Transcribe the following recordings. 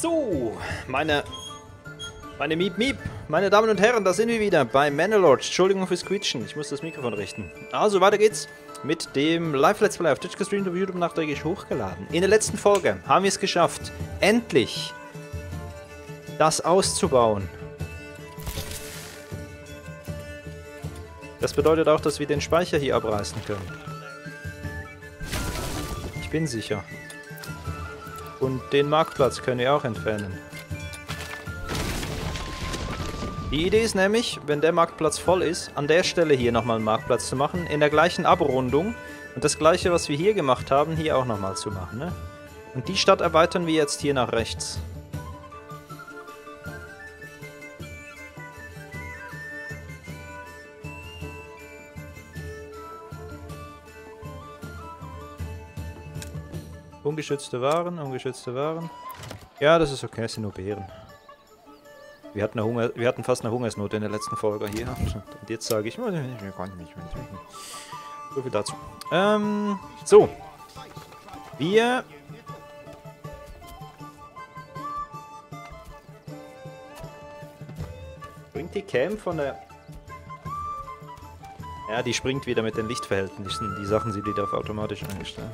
So, meine Miep Miep, meine Damen und Herren, da sind wir wieder bei Manor Lords. Entschuldigung fürs Quietschen, ich muss das Mikrofon richten. Also, weiter geht's mit dem Live-Let's Play auf Twitch gestreamt und YouTube nachträglich hochgeladen. In der letzten Folge haben wir es geschafft, endlich das auszubauen. Das bedeutet auch, dass wir den Speicher hier abreißen können. Ich bin sicher. Und den Marktplatz können wir auch entfernen. Die Idee ist nämlich, wenn der Marktplatz voll ist, an der Stelle hier nochmal einen Marktplatz zu machen, in der gleichen Abrundung und das gleiche, was wir hier gemacht haben, hier auch nochmal zu machen, ne? Und die Stadt erweitern wir jetzt hier nach rechts. Ungeschützte Waren, ungeschützte Waren. Ja, das ist okay, es sind nur Beeren. Wir hatten fast eine Hungersnot in der letzten Folge hier. Und jetzt sage ich, so viel dazu. So. Springt die Cam von der... Ja, die springt wieder mit den Lichtverhältnissen. Die Sachen sind wieder auf automatisch eingestellt.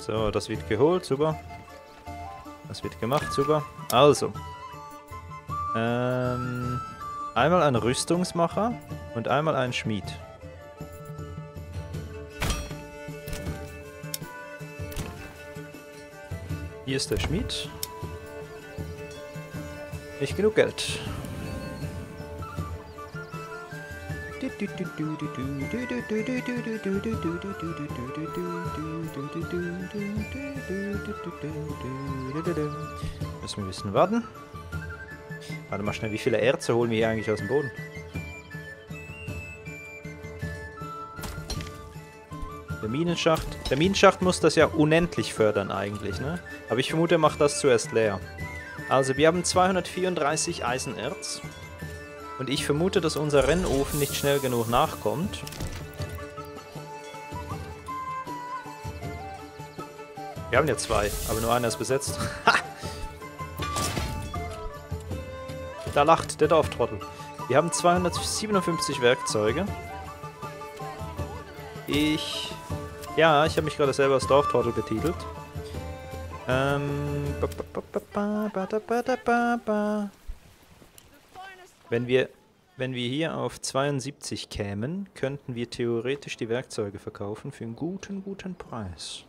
So, das wird geholt, super. Das wird gemacht, super. Also. Einmal ein Rüstungsmacher und einmal ein Schmied. Hier ist der Schmied. Nicht genug Geld. Müssen wir ein bisschen warten. Warte mal schnell, wie viele Erze holen wir hier eigentlich aus dem Boden? Der Minenschacht muss das ja unendlich fördern eigentlich, ne? Aber ich vermute, er macht das zuerst leer. Also wir haben 234 Eisenerz. Und ich vermute, dass unser Rennofen nicht schnell genug nachkommt. Wir haben ja zwei, aber nur einer ist besetzt. Ha! Da lacht der Dorftrottel. Wir haben 257 Werkzeuge. Ja, ich habe mich gerade selber als Dorftrottel betitelt. Wenn wir hier auf 72 kämen, könnten wir theoretisch die Werkzeuge verkaufen für einen guten Preis.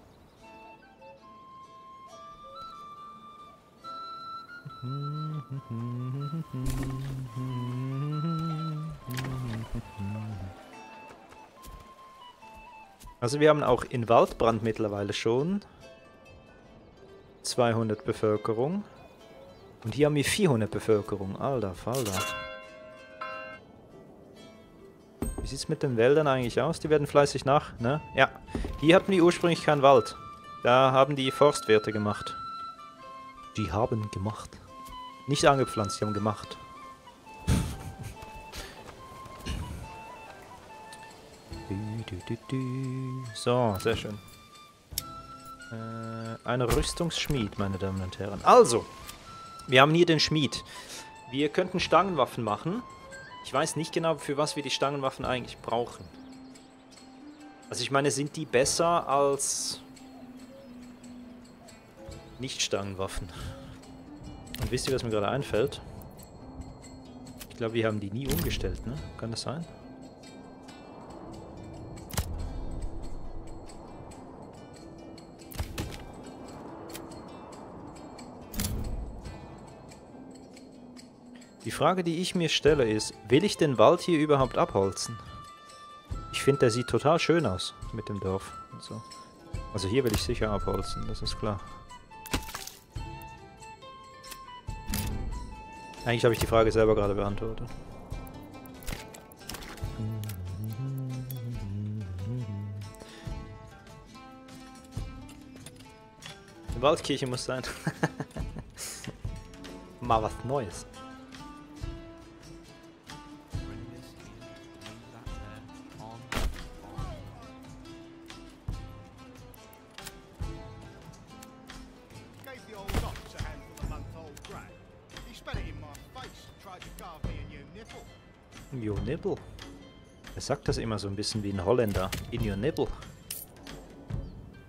Also wir haben auch in Waldbrand mittlerweile schon 200 Bevölkerung. Und hier haben wir 400 Bevölkerung. Alter, Falter. Wie sieht es mit den Wäldern eigentlich aus? Die werden fleißig nach, ne? Ja. Hier hatten wir ursprünglich keinen Wald. Da haben die Forstwirte gemacht. Die haben gemacht. Nicht angepflanzt, die haben gemacht. So, sehr schön. Ein Rüstungsschmied, meine Damen und Herren. Also, wir haben hier den Schmied. Wir könnten Stangenwaffen machen. Ich weiß nicht genau, für was wir die Stangenwaffen eigentlich brauchen. Also ich meine, sind die besser als Nicht-Stangenwaffen? Und wisst ihr, was mir gerade einfällt? Ich glaube, wir haben die nie umgestellt, ne? Kann das sein? Die Frage, die ich mir stelle, ist, will ich den Wald hier überhaupt abholzen? Ich finde, der sieht total schön aus mit dem Dorf und so. Also hier will ich sicher abholzen, das ist klar. Eigentlich habe ich die Frage selber gerade beantwortet. Eine Waldkirche muss sein. Mal was Neues. In your nipple. Er sagt das immer so ein bisschen wie ein Holländer. In your nipple.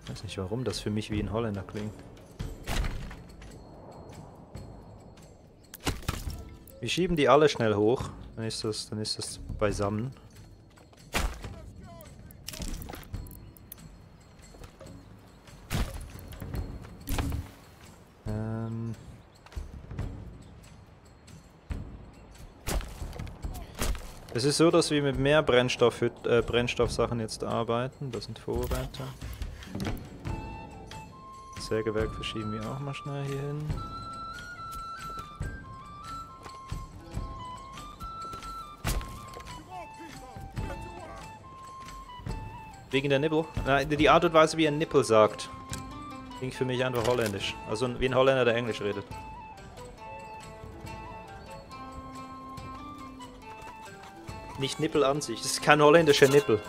Ich weiß nicht, warum das für mich wie ein Holländer klingt. Wir schieben die alle schnell hoch. Dann ist das beisammen. Es ist so, dass wir mit mehr Brennstoffsachen jetzt arbeiten. Das sind Vorräte. Das Sägewerk verschieben wir auch mal schnell hier hin. Wegen der Nippel? Nein, die Art und Weise, wie er Nippel sagt, klingt für mich einfach holländisch. Also wie ein Holländer, der Englisch redet. Nicht Nippel an sich. Das ist kein holländischer Nippel.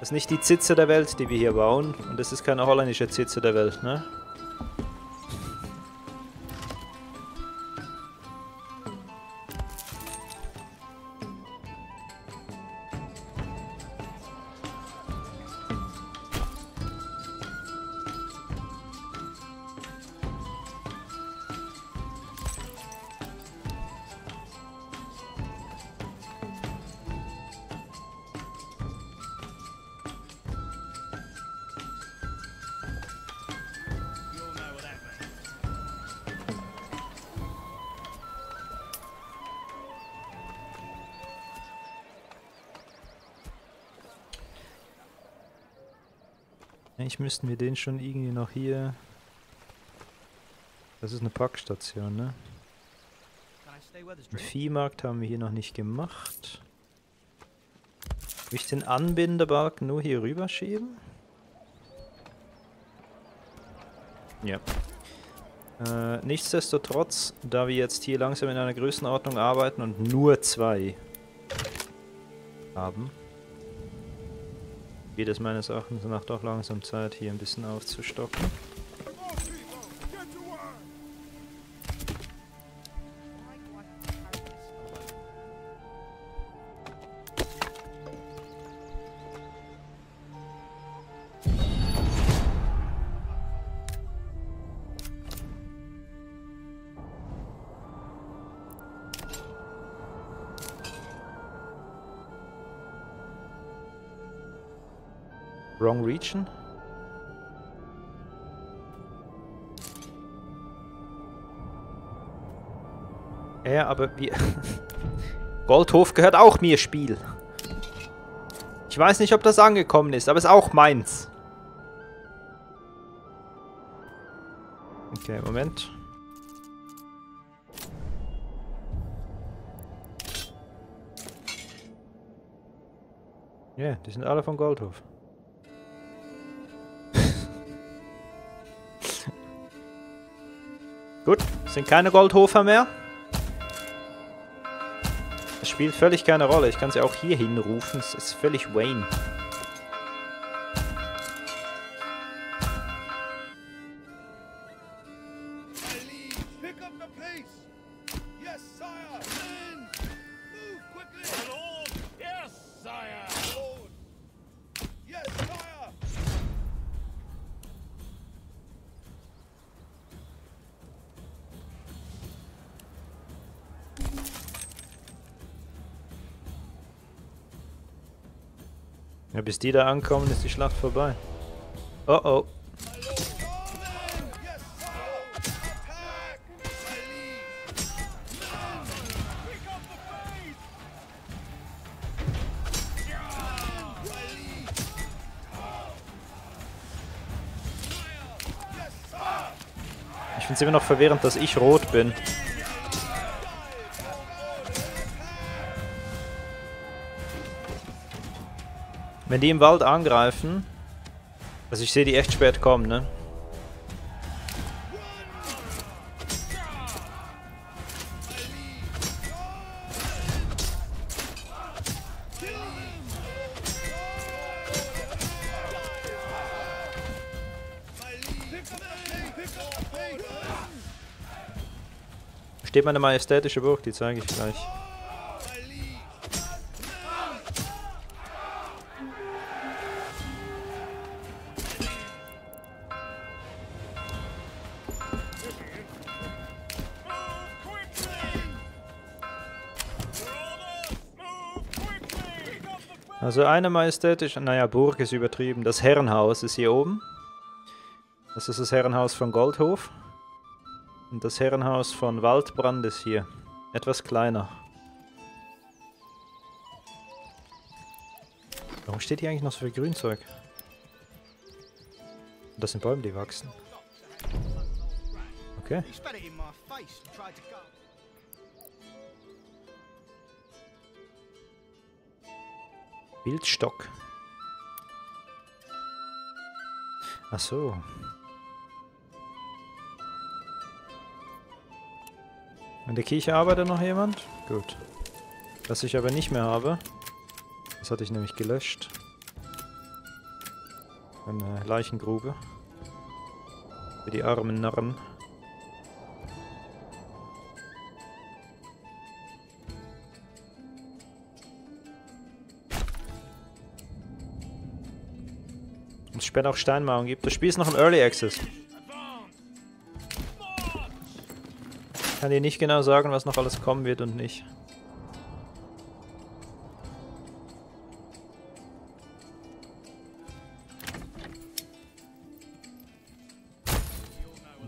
Das ist nicht die Zitze der Welt, die wir hier bauen. Und das ist keine holländische Zitze der Welt, ne? Eigentlich müssten wir den schon irgendwie noch hier... Das ist eine Packstation, ne? Den Viehmarkt haben wir hier noch nicht gemacht. Will ich den Anbindebalken nur hier rüber schieben? Ja. Nichtsdestotrotz, da wir jetzt hier langsam in einer Größenordnung arbeiten und nur 2 haben... Geht es meines Erachtens nach doch langsam Zeit, hier ein bisschen aufzustocken. Wrong region? Ja, aber wir... Goldhof gehört auch mir Spiel. Ich weiß nicht, ob das angekommen ist, aber ist auch meins. Okay, Moment. Ja, yeah, die sind alle von Goldhof. Gut, sind keine Goldhofer mehr. Es spielt völlig keine Rolle. Ich kann sie auch hier hinrufen. Es ist völlig Wayne. Ja, bis die da ankommen, ist die Schlacht vorbei. Oh oh. Ich finde es immer noch verwirrend, dass ich rot bin. Wenn die im Wald angreifen, also ich sehe die echt spät kommen, ne? Da steht meine majestätische Burg, die zeige ich gleich. Also eine majestätische, naja, Burg ist übertrieben. Das Herrenhaus ist hier oben. Das ist das Herrenhaus von Goldhof. Und das Herrenhaus von Waldbrand ist hier. Etwas kleiner. Warum steht hier eigentlich noch so viel Grünzeug? Das sind Bäume, die wachsen. Okay. Bildstock. Ach so. An der Kirche arbeitet noch jemand? Gut. Was ich aber nicht mehr habe. Das hatte ich nämlich gelöscht. Eine Leichengrube. Für die armen Narren. Später auch Steinmauern gibt. Das Spiel ist noch im Early Access. Ich kann dir nicht genau sagen, was noch alles kommen wird und nicht.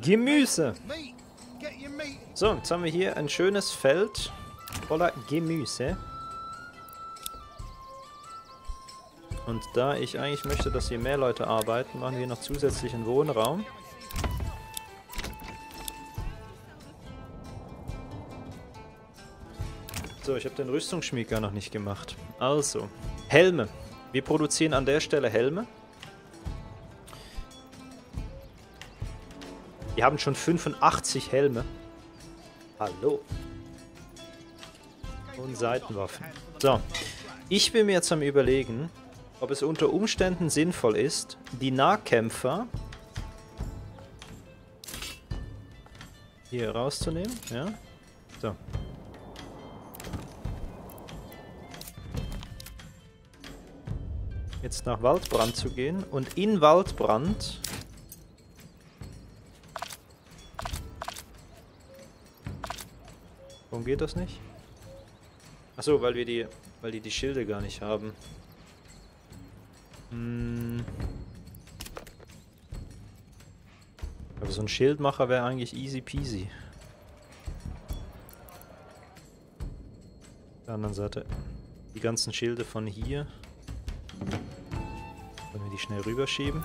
Gemüse! So, jetzt haben wir hier ein schönes Feld voller Gemüse. Und da ich eigentlich möchte, dass hier mehr Leute arbeiten, machen wir noch zusätzlichen Wohnraum. So, ich habe den Rüstungsschmied gar noch nicht gemacht. Also, Helme. Wir produzieren an der Stelle Helme. Wir haben schon 85 Helme. Hallo. Und Seitenwaffen. So, ich bin mir jetzt am Überlegen, ob es unter Umständen sinnvoll ist, die Nahkämpfer hier rauszunehmen. Ja. So. Jetzt nach Waldbrand zu gehen und in Waldbrand warum geht das nicht? Achso, weil die Schilde gar nicht haben. Aber so ein Schildmacher wäre eigentlich easy peasy. Auf der anderen Seite die ganzen Schilde von hier. Können wir die schnell rüberschieben?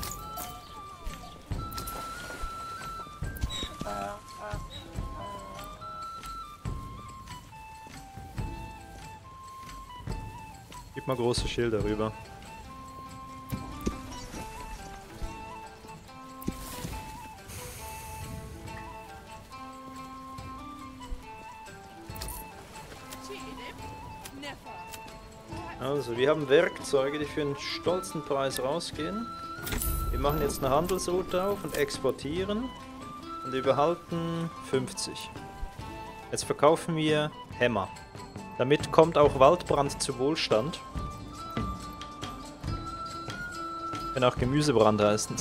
Gib mal große Schilder rüber. Also, wir haben Werkzeuge, die für einen stolzen Preis rausgehen. Wir machen jetzt eine Handelsroute auf und exportieren. Und wir behalten 50. Jetzt verkaufen wir Hämmer. Damit kommt auch Waldbrand zu Wohlstand. Kann auch Gemüsebrand heißen.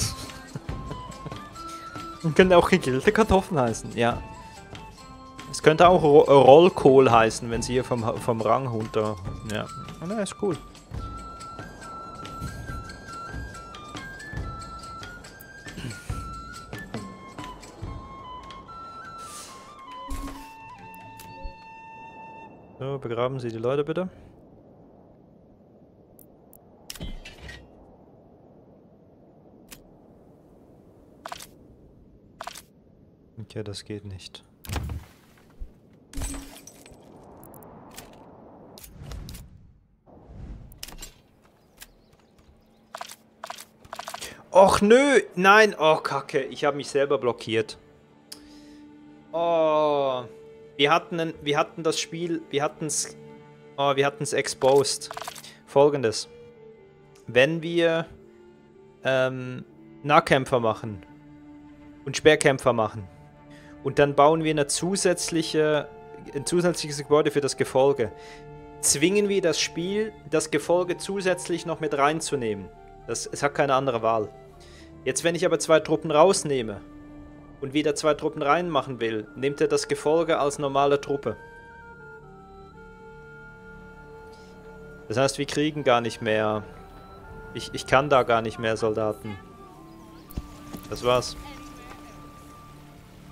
Und können auch gegrillte Kartoffeln heißen, ja. Es könnte auch Rollkohl heißen, wenn sie hier vom Rang runter. Ja, na, ist cool. So, begraben Sie die Leute bitte. Okay, das geht nicht. Och nö, nein, oh Kacke, ich habe mich selber blockiert. Oh, wir hatten das Spiel, wir hatten's exposed. Folgendes: Wenn wir Nahkämpfer machen und Speerkämpfer machen und dann bauen wir ein zusätzliches Gebäude für das Gefolge, zwingen wir das Spiel, das Gefolge zusätzlich noch mit reinzunehmen. Es hat keine andere Wahl. Jetzt, wenn ich aber zwei Truppen rausnehme und wieder zwei Truppen reinmachen will, nimmt er das Gefolge als normale Truppe. Das heißt, wir kriegen gar nicht mehr. Ich kann da gar nicht mehr Soldaten. Das war's.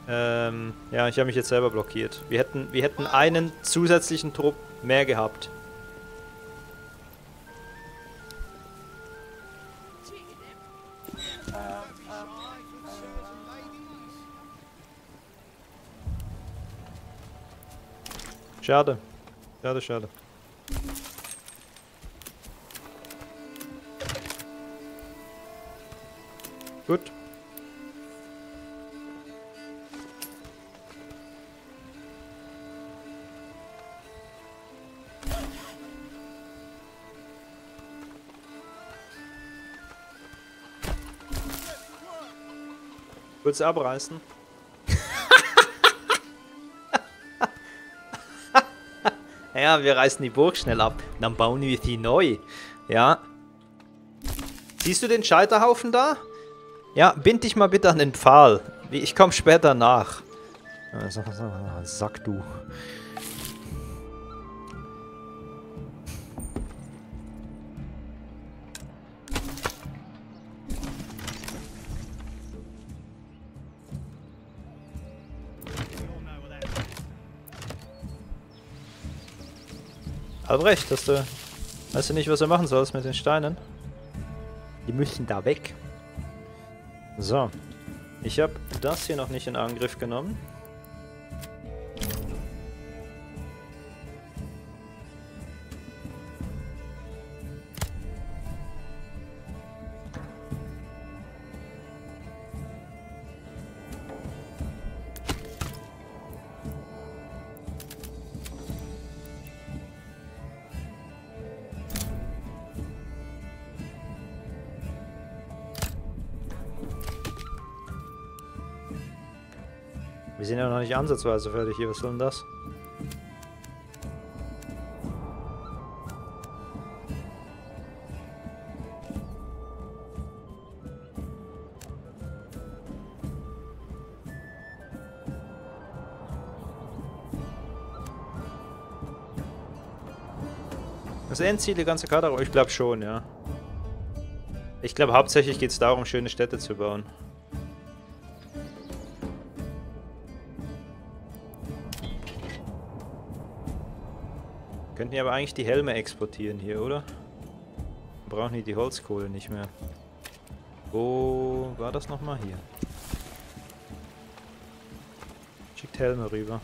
Ja, ich habe mich jetzt selber blockiert. Wir hätten einen zusätzlichen Trupp mehr gehabt. Schade. Schade, schade. Gut. Willst du abreißen? Ja, wir reißen die Burg schnell ab. Dann bauen wir die neu. Ja. Siehst du den Scheiterhaufen da? Ja, bind dich mal bitte an den Pfahl. Ich komme später nach. Sack du. Albrecht, weißt du nicht, was du machen sollst mit den Steinen? Die müssen da weg. So. Ich habe das hier noch nicht in Angriff genommen. Wir sind ja noch nicht ansatzweise fertig hier, was soll denn das? Das Endziel, die ganze Karte, ich glaube schon, ja. Ich glaube, hauptsächlich geht es darum, schöne Städte zu bauen. Könnten ja aber eigentlich die Helme exportieren hier, oder? Brauchen die Holzkohle nicht mehr. Wo war das nochmal? Hier. Schickt Helme rüber.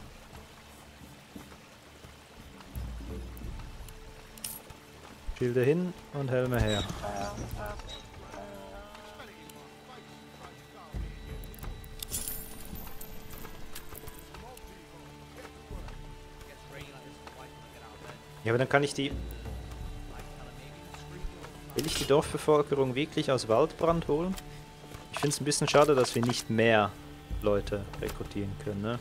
Schilder hin und Helme her. Ja, aber dann kann ich die... Will ich die Dorfbevölkerung wirklich aus Waldbrand holen? Ich finde es ein bisschen schade, dass wir nicht mehr Leute rekrutieren können, ne?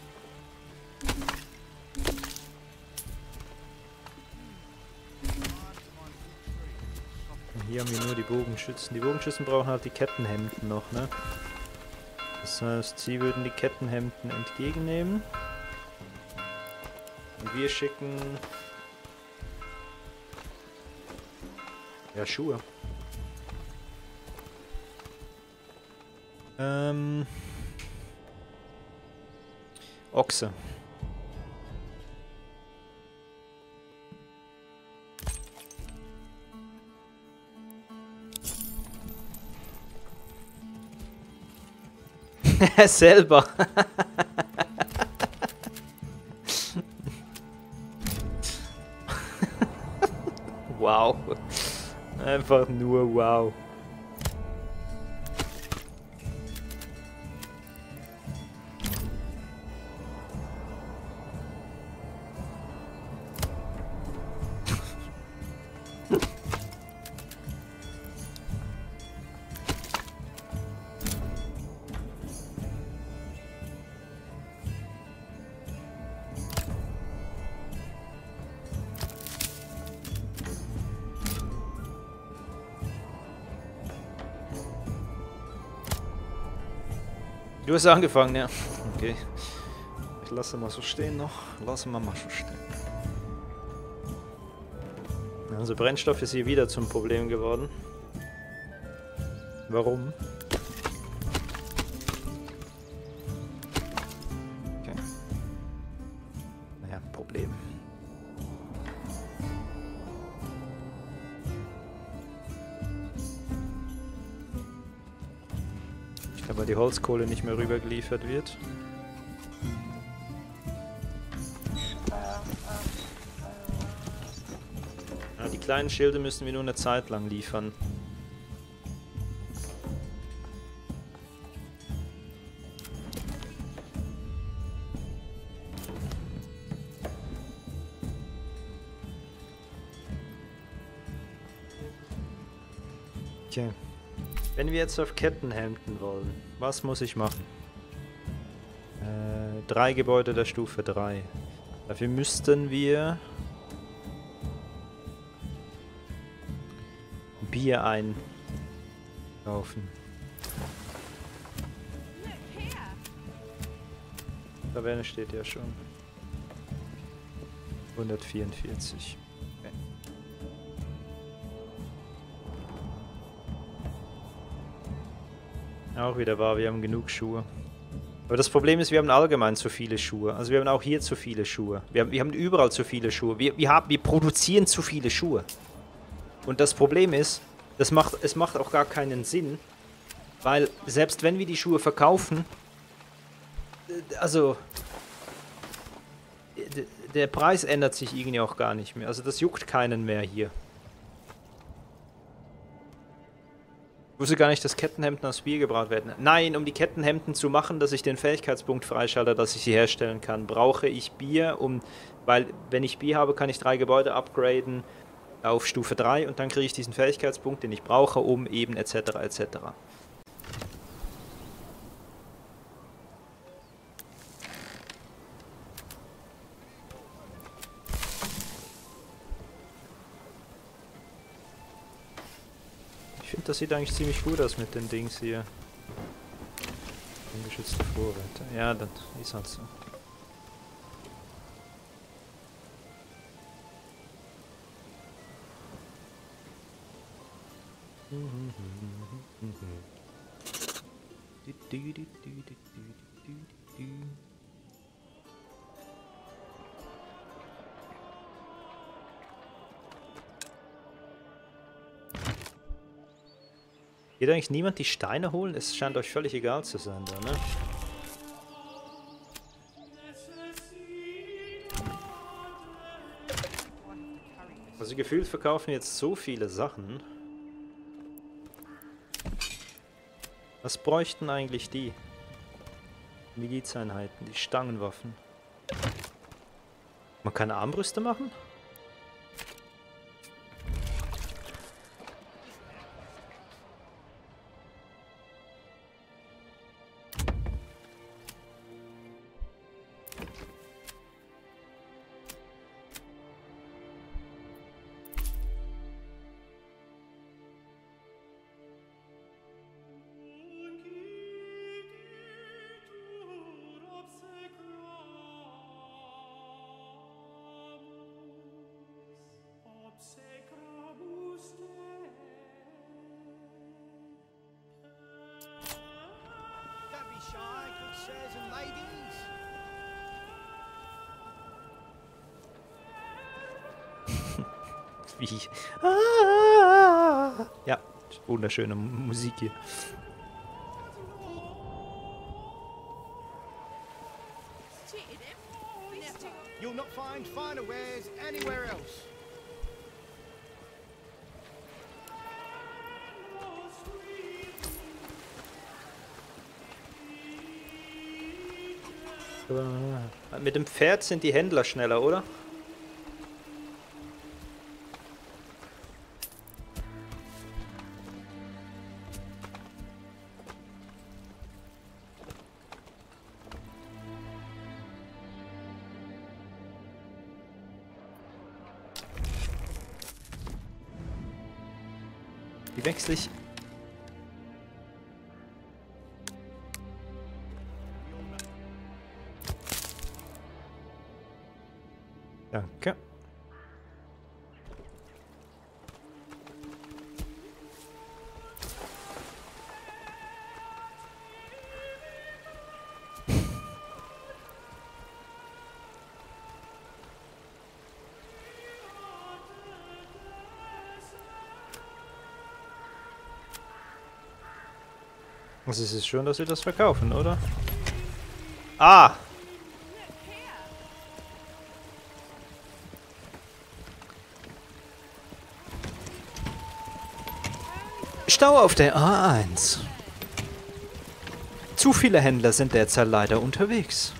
Und hier haben wir nur die Bogenschützen. Die Bogenschützen brauchen halt die Kettenhemden noch, ne? Das heißt, sie würden die Kettenhemden entgegennehmen. Und wir schicken... Ja, Schuhe. Ochse. Selber. Wow. Einfach nur wow. Du hast angefangen, ja. Okay. Ich lasse mal so stehen noch. Lassen wir mal so stehen. Also Brennstoff ist hier wieder zum Problem geworden. Warum? Okay. Naja, Problem. Aber die Holzkohle nicht mehr rübergeliefert wird. Ja, die kleinen Schilde müssen wir nur eine Zeit lang liefern. Okay. Wenn wir jetzt auf Kettenhemden wollen, was muss ich machen? 3 Gebäude der Stufe 3. Dafür müssten wir Bier einkaufen. Taverne steht ja schon. 144. Auch wieder wahr, wir haben genug Schuhe. Aber das Problem ist, wir haben allgemein zu viele Schuhe. Also wir haben auch hier zu viele Schuhe. Wir haben überall zu viele Schuhe. Wir produzieren zu viele Schuhe. Und das Problem ist, es macht auch gar keinen Sinn, weil selbst wenn wir die Schuhe verkaufen, also der Preis ändert sich irgendwie auch gar nicht mehr. Also das juckt keinen mehr hier. Ich wusste gar nicht, dass Kettenhemden aus Bier gebraut werden. Nein, um die Kettenhemden zu machen, dass ich den Fähigkeitspunkt freischalte, dass ich sie herstellen kann, brauche ich Bier, weil wenn ich Bier habe, kann ich 3 Gebäude upgraden auf Stufe 3 und dann kriege ich diesen Fähigkeitspunkt, den ich brauche, um eben etc. etc. Das sieht eigentlich ziemlich gut aus mit den Dings hier. Ungeschützte Vorräte. Ja, das ist halt so. Geht eigentlich niemand die Steine holen? Es scheint euch völlig egal zu sein da, ne? Also gefühlt verkaufen jetzt so viele Sachen. Was bräuchten eigentlich die? Milizeinheiten, die Stangenwaffen. Man kann Armbrüste machen? Ja, wunderschöne Musik hier. Mit dem Pferd sind die Händler schneller, oder? Wie wechsle ich? Danke. Es ist schön, dass sie das verkaufen, oder? Ah! Stau auf der A1. Zu viele Händler sind derzeit leider unterwegs.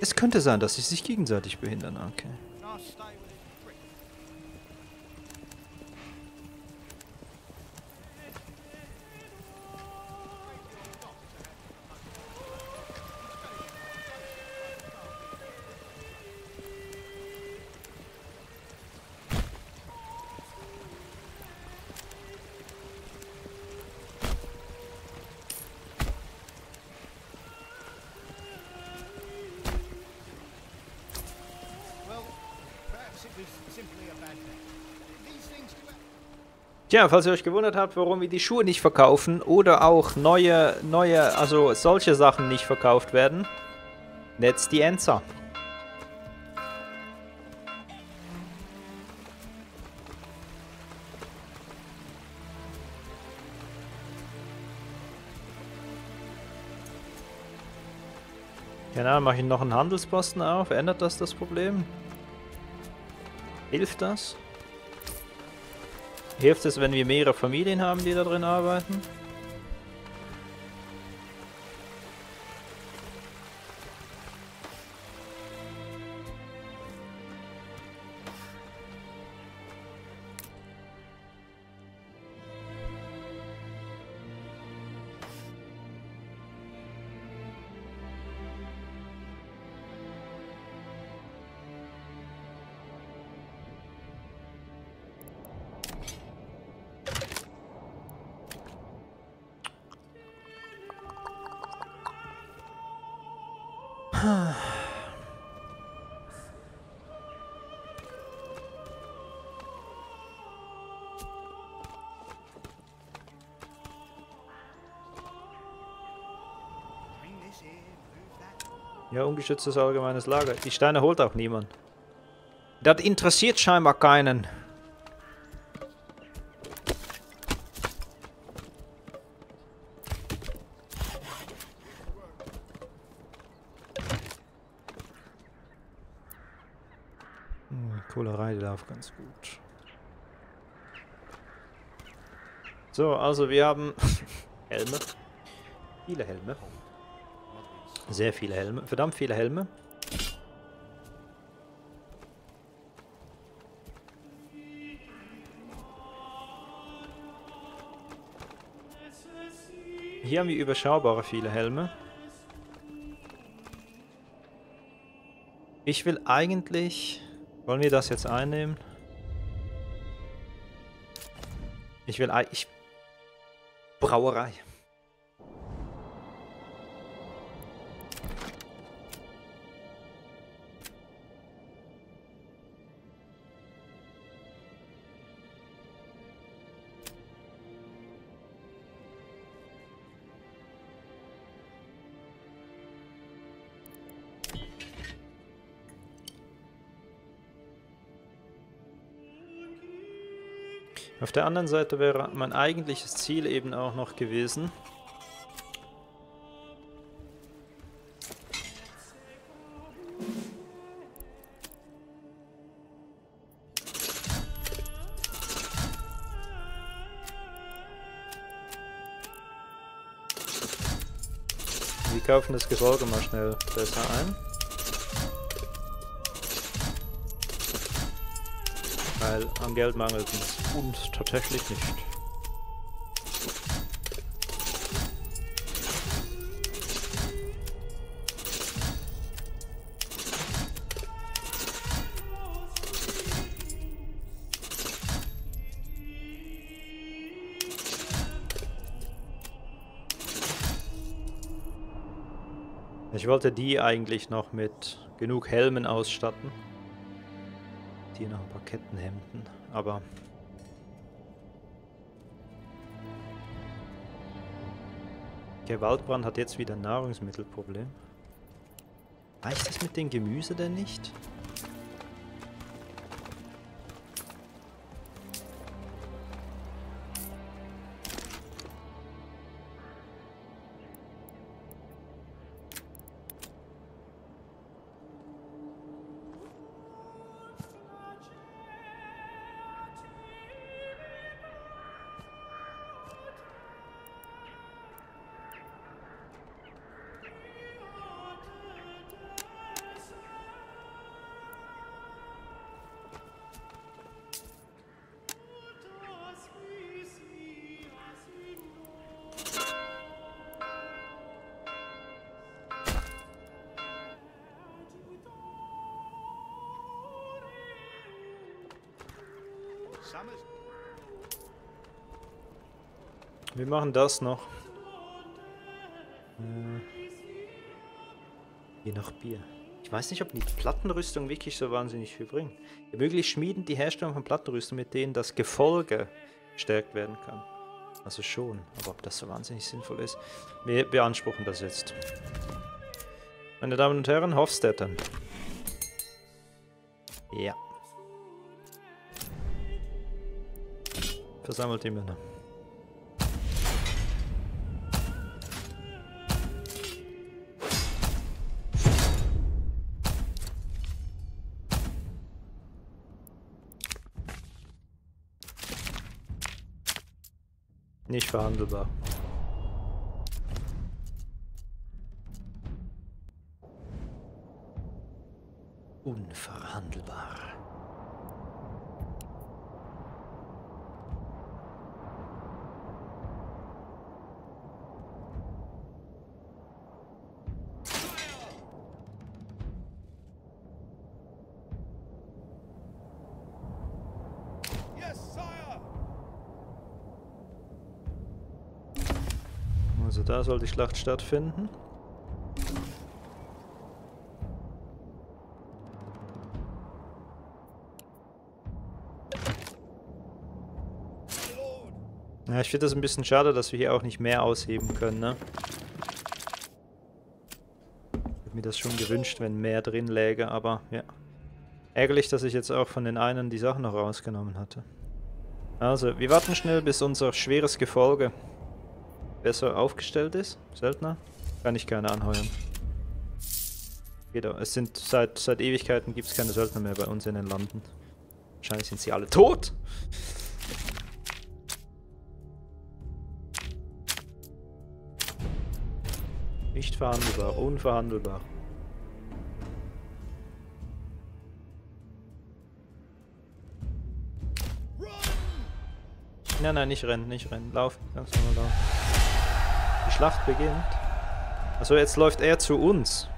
Es könnte sein, dass sie sich gegenseitig behindern. Okay. Tja, falls ihr euch gewundert habt, warum wir die Schuhe nicht verkaufen oder auch also solche Sachen nicht verkauft werden, that's the answer. Genau, mache ich noch einen Handelsposten auf, ändert das das Problem? Hilft das? Hilft es, wenn wir mehrere Familien haben, die da drin arbeiten? Ja, ungeschütztes allgemeines Lager. Die Steine holt auch niemand. Das interessiert scheinbar keinen. Kohlerei darf ganz gut. So, also wir haben Helme. Viele Helme. Sehr viele Helme. Verdammt viele Helme. Hier haben wir überschaubare viele Helme. Ich will eigentlich... Wollen wir das jetzt einnehmen? Ich will eigentlich... Brauerei. Auf der anderen Seite wäre mein eigentliches Ziel eben auch noch gewesen. Wir kaufen das Gefolge mal schnell besser ein. Weil am Geld mangelt es uns tatsächlich nicht. Ich wollte die eigentlich noch mit genug Helmen ausstatten. Hier noch ein paar Kettenhemden, aber okay, Waldbrand hat jetzt wieder ein Nahrungsmittelproblem. Reicht das mit dem Gemüse denn nicht? Wir machen das noch. Je nach Bier. Ich weiß nicht, ob die Plattenrüstung wirklich so wahnsinnig viel bringt. Ermöglicht Schmieden die Herstellung von Plattenrüstung, mit denen das Gefolge gestärkt werden kann. Also schon, aber ob das so wahnsinnig sinnvoll ist. Wir beanspruchen das jetzt. Meine Damen und Herren, Hofstetten. Ja. Versammelt die Männer. Nicht verhandelbar. Unverhandelbar. Also da soll die Schlacht stattfinden. Ja, ich finde das ein bisschen schade, dass wir hier auch nicht mehr ausheben können, ne? Ich hätte mir das schon gewünscht, wenn mehr drin läge, aber ja. Ärgerlich, dass ich jetzt auch von den einen die Sachen noch rausgenommen hatte. Also, wir warten schnell, bis unser schweres Gefolge besser aufgestellt ist. Söldner? Kann ich keine anheuern. Geht auch. Es sind seit Ewigkeiten gibt es keine Söldner mehr bei uns in den Landen. Wahrscheinlich sind sie alle tot! Nicht verhandelbar, unverhandelbar. Nein, nein, nicht rennen, nicht rennen. Lauf, ganz normal laufen. Die Schlacht beginnt. Achso, jetzt läuft er zu uns.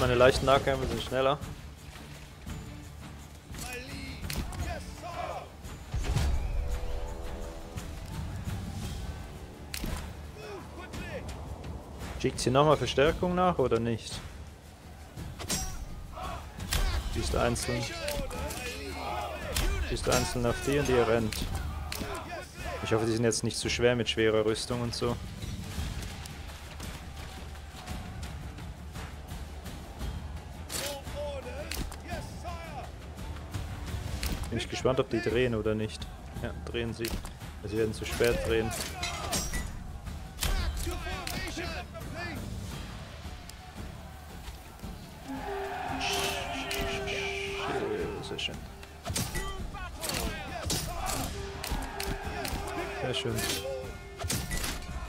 Meine leichten Nahkämpfe sind schneller. Schickt sie nochmal Verstärkung nach oder nicht? Schießt einzeln auf die und die rennt. Ich hoffe, die sind jetzt nicht zu schwer mit schwerer Rüstung und so. Bin ich gespannt, ob die drehen oder nicht. Ja, drehen sie. Also sie werden zu spät drehen. Sehr schön. Sehr schön.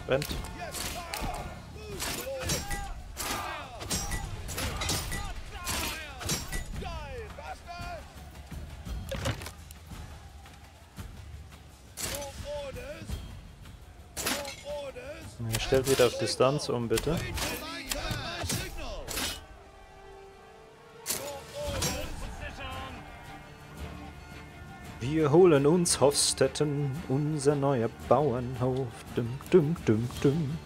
Brennt. Stellt wieder auf Distanz um, bitte. Wir holen uns Hofstetten, unser neuer Bauernhof. Dum, dum, dum, dum.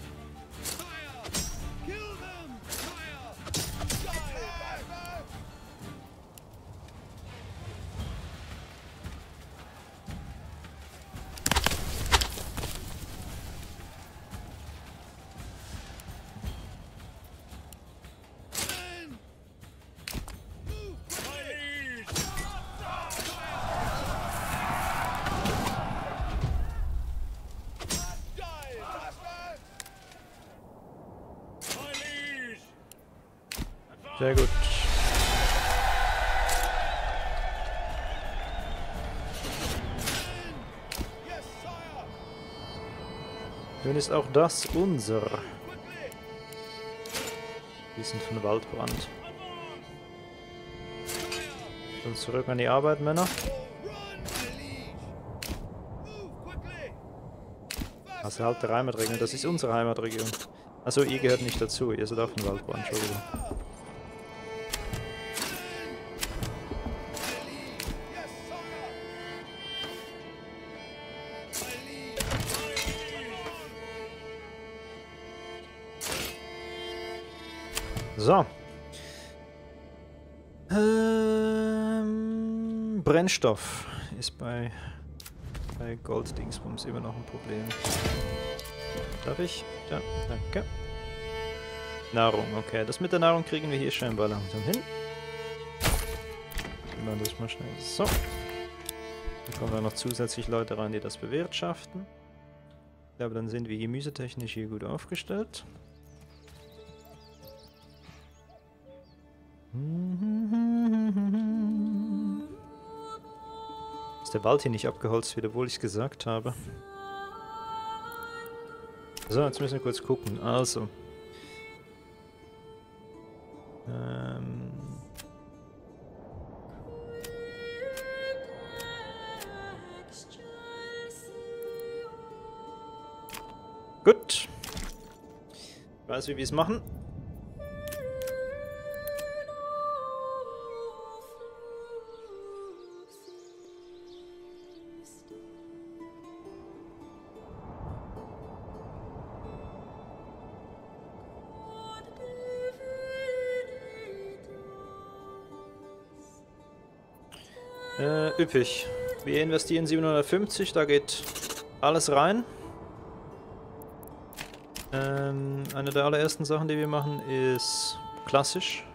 Sehr gut. Nun ist auch das unser. Wir sind von Waldbrand. Dann zurück an die Arbeit, Männer. Also halt der Heimatregion, das ist unsere Heimatregion. Also ihr gehört nicht dazu, ihr seid auch von Waldbrand, Entschuldigung. So. Brennstoff ist bei Golddingsbums immer noch ein Problem. Darf ich? Ja, danke. Nahrung, okay. Das mit der Nahrung kriegen wir hier scheinbar langsam hin. Wir machen das mal schnell. So. Dann kommen da noch zusätzlich Leute rein, die das bewirtschaften. Ich glaube, dann sind wir gemüsetechnisch hier gut aufgestellt. Ist der Wald hier nicht abgeholzt wird, obwohl ich es gesagt habe. So, jetzt müssen wir kurz gucken. Also. Gut. Ich weiß, wie wir es machen. Üppig. Wir investieren 750, da geht alles rein. Eine der allerersten Sachen, die wir machen, ist klassisch.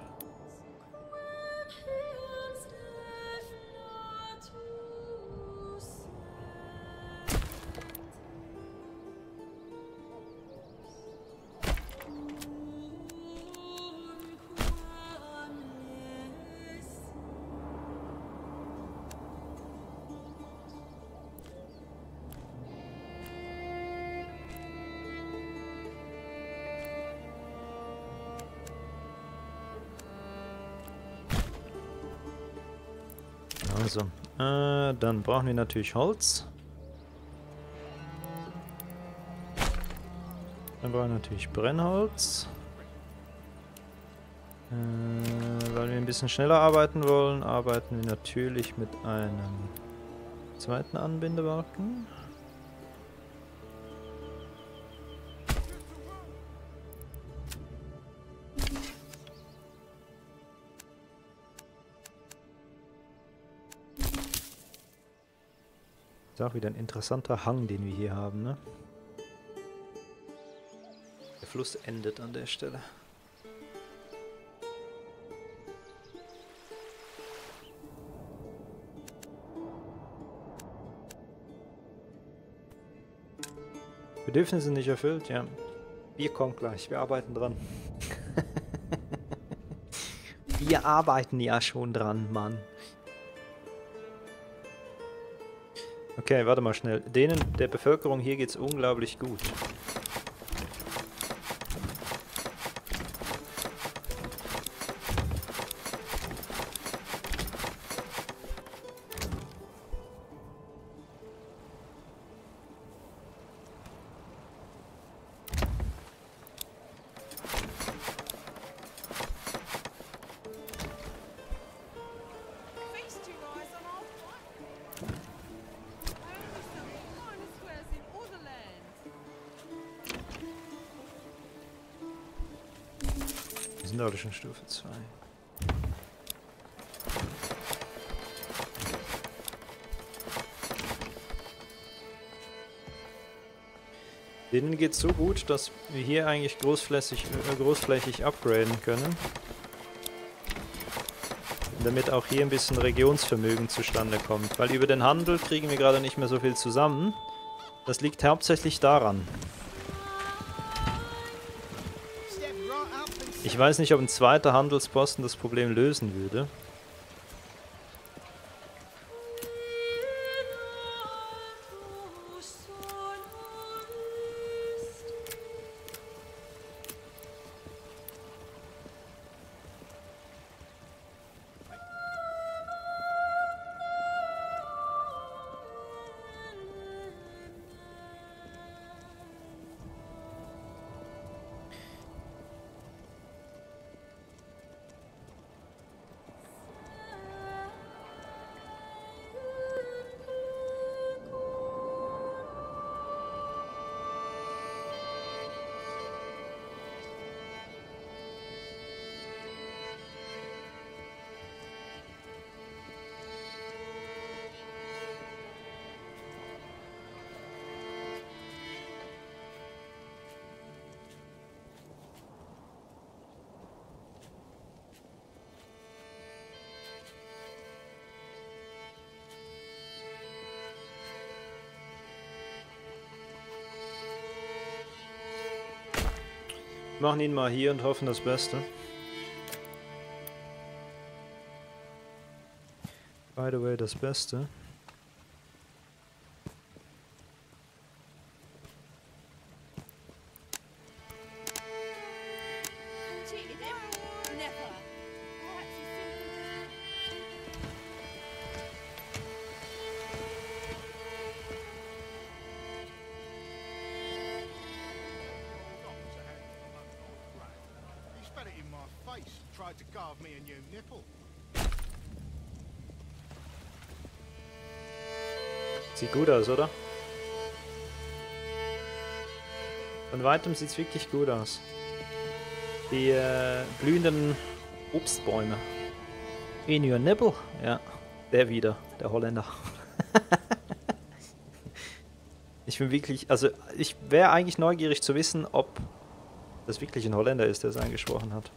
Also, dann brauchen wir natürlich Holz. Dann brauchen wir natürlich Brennholz. Weil wir ein bisschen schneller arbeiten wollen, arbeiten wir natürlich mit einem zweiten Anbindebalken. Ist auch wieder ein interessanter Hang, den wir hier haben, ne? Der Fluss endet an der Stelle. Bedürfnisse nicht erfüllt, ja. Wir kommen gleich, wir arbeiten dran. Wir arbeiten ja schon dran, Mann. Okay, warte mal schnell. Denen der Bevölkerung hier geht's unglaublich gut. Schon Stufe 2. Denen geht es so gut, dass wir hier eigentlich großflächig upgraden können. Damit auch hier ein bisschen Regionsvermögen zustande kommt. Weil über den Handel kriegen wir gerade nicht mehr so viel zusammen. Das liegt hauptsächlich daran. Ich weiß nicht, ob ein zweiter Handelsposten das Problem lösen würde. Wir machen ihn mal hier und hoffen das Beste. By the way, das Beste. Sieht gut aus, oder? Von weitem sieht es wirklich gut aus. Die blühenden Obstbäume. In your nipple? Ja, der wieder, der Holländer. Ich bin wirklich, also ich wäre eigentlich neugierig zu wissen, ob das wirklich ein Holländer ist, der es angesprochen hat.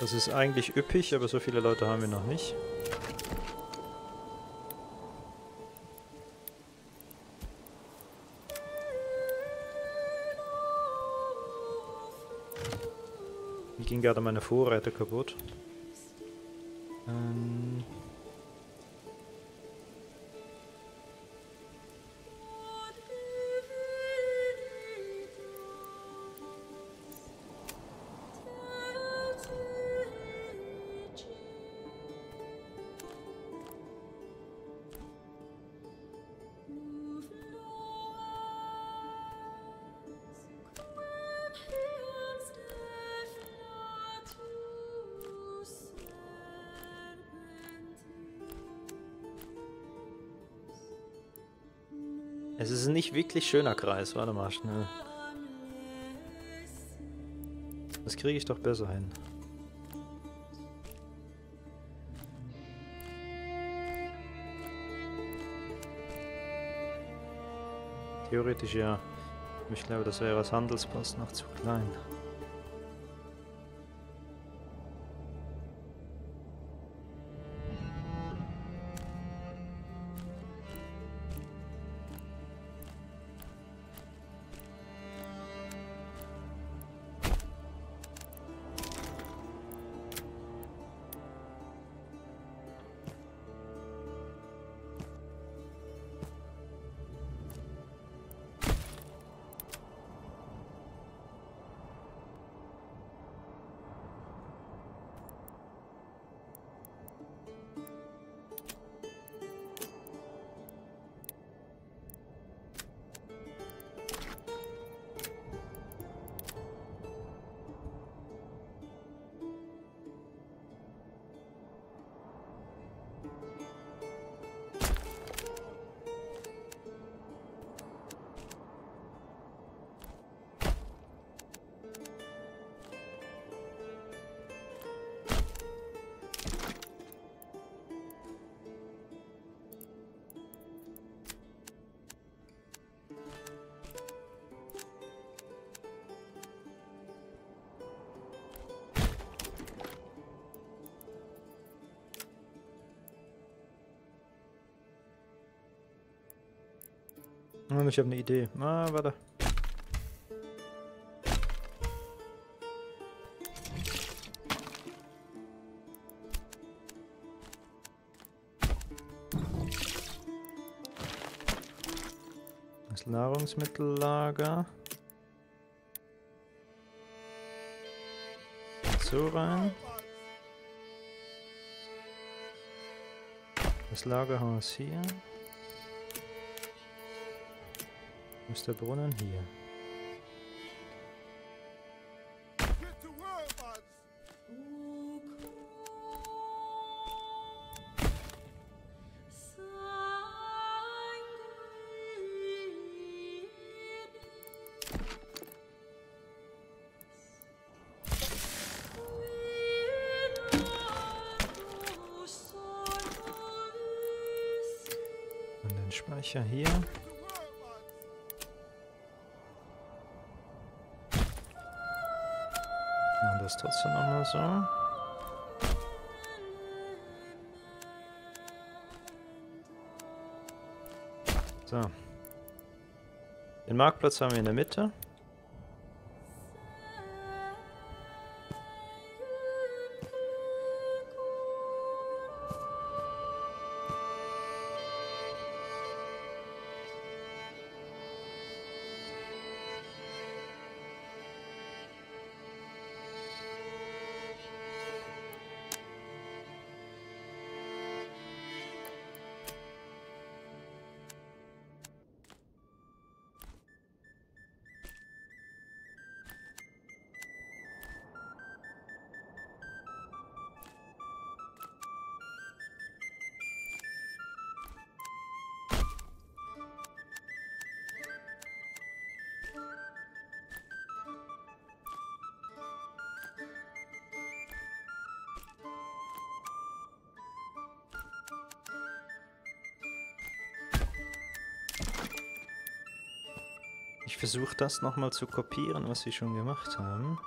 Das ist eigentlich üppig, aber so viele Leute haben wir noch nicht. Mir ging gerade meine Vorräte kaputt. Es ist ein nicht wirklich schöner Kreis, warte mal schnell. Das kriege ich doch besser hin. Theoretisch ja. Ich glaube, das wäre als Handelspost noch zu klein. Und ich habe eine Idee. Ah, warte. Das Nahrungsmittellager. So rein. Das Lagerhaus hier. Wo ist der Brunnen? Hier. Und den Speicher hier. Trotzdem nochmal so. So. Den Marktplatz haben wir in der Mitte. Ich versuche das nochmal zu kopieren, was wir schon gemacht haben.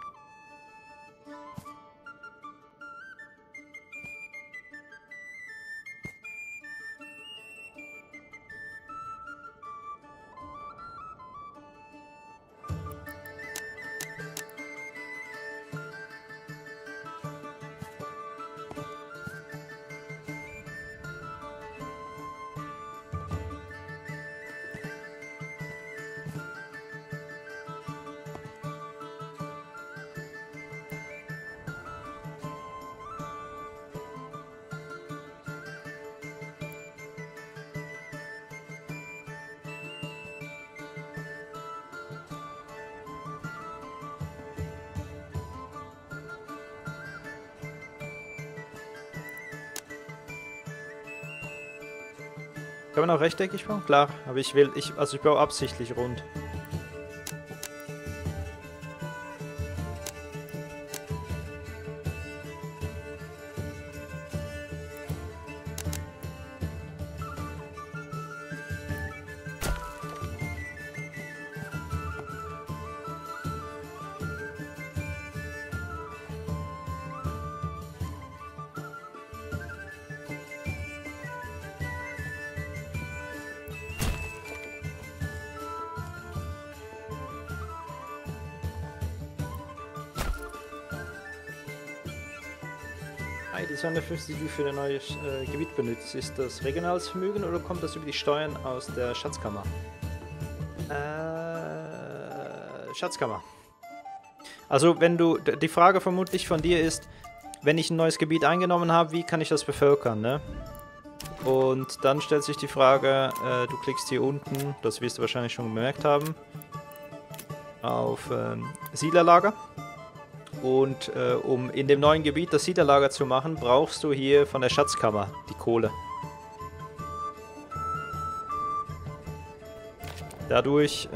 Kann man auch rechteckig bauen? Klar, aber ich will, also ich baue absichtlich rund. Die 250, die für ein neues Gebiet benutzt. Ist das regionales Vermögen oder kommt das über die Steuern aus der Schatzkammer? Schatzkammer. Also wenn du, die Frage vermutlich von dir ist, wenn ich ein neues Gebiet eingenommen habe, wie kann ich das bevölkern, ne? Und dann stellt sich die Frage, du klickst hier unten, das wirst du wahrscheinlich schon bemerkt haben, auf Siedlerlager. Und um in dem neuen Gebiet das Siedlerlager zu machen, brauchst du hier von der Schatzkammer die Kohle. Dadurch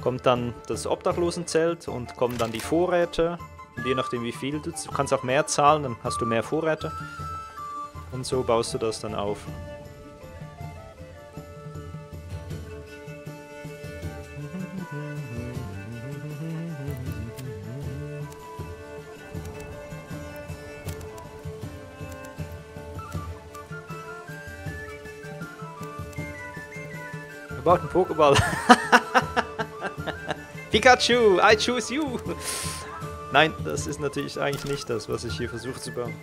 kommt dann das Obdachlosenzelt und kommen dann die Vorräte. Und je nachdem wie viel, du kannst auch mehr zahlen, dann hast du mehr Vorräte. Und so baust du das dann auf. braucht einen Pokéball. Pikachu, I choose you. Nein, das ist natürlich eigentlich nicht das, was ich hier versuche zu bauen.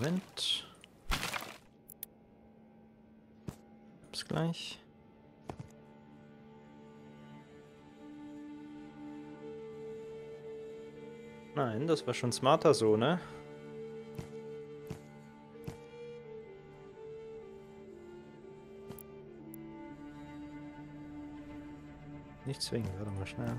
Moment. Bis gleich. Nein, das war schon smarter so, ne? Nicht zwingen, warte mal schnell.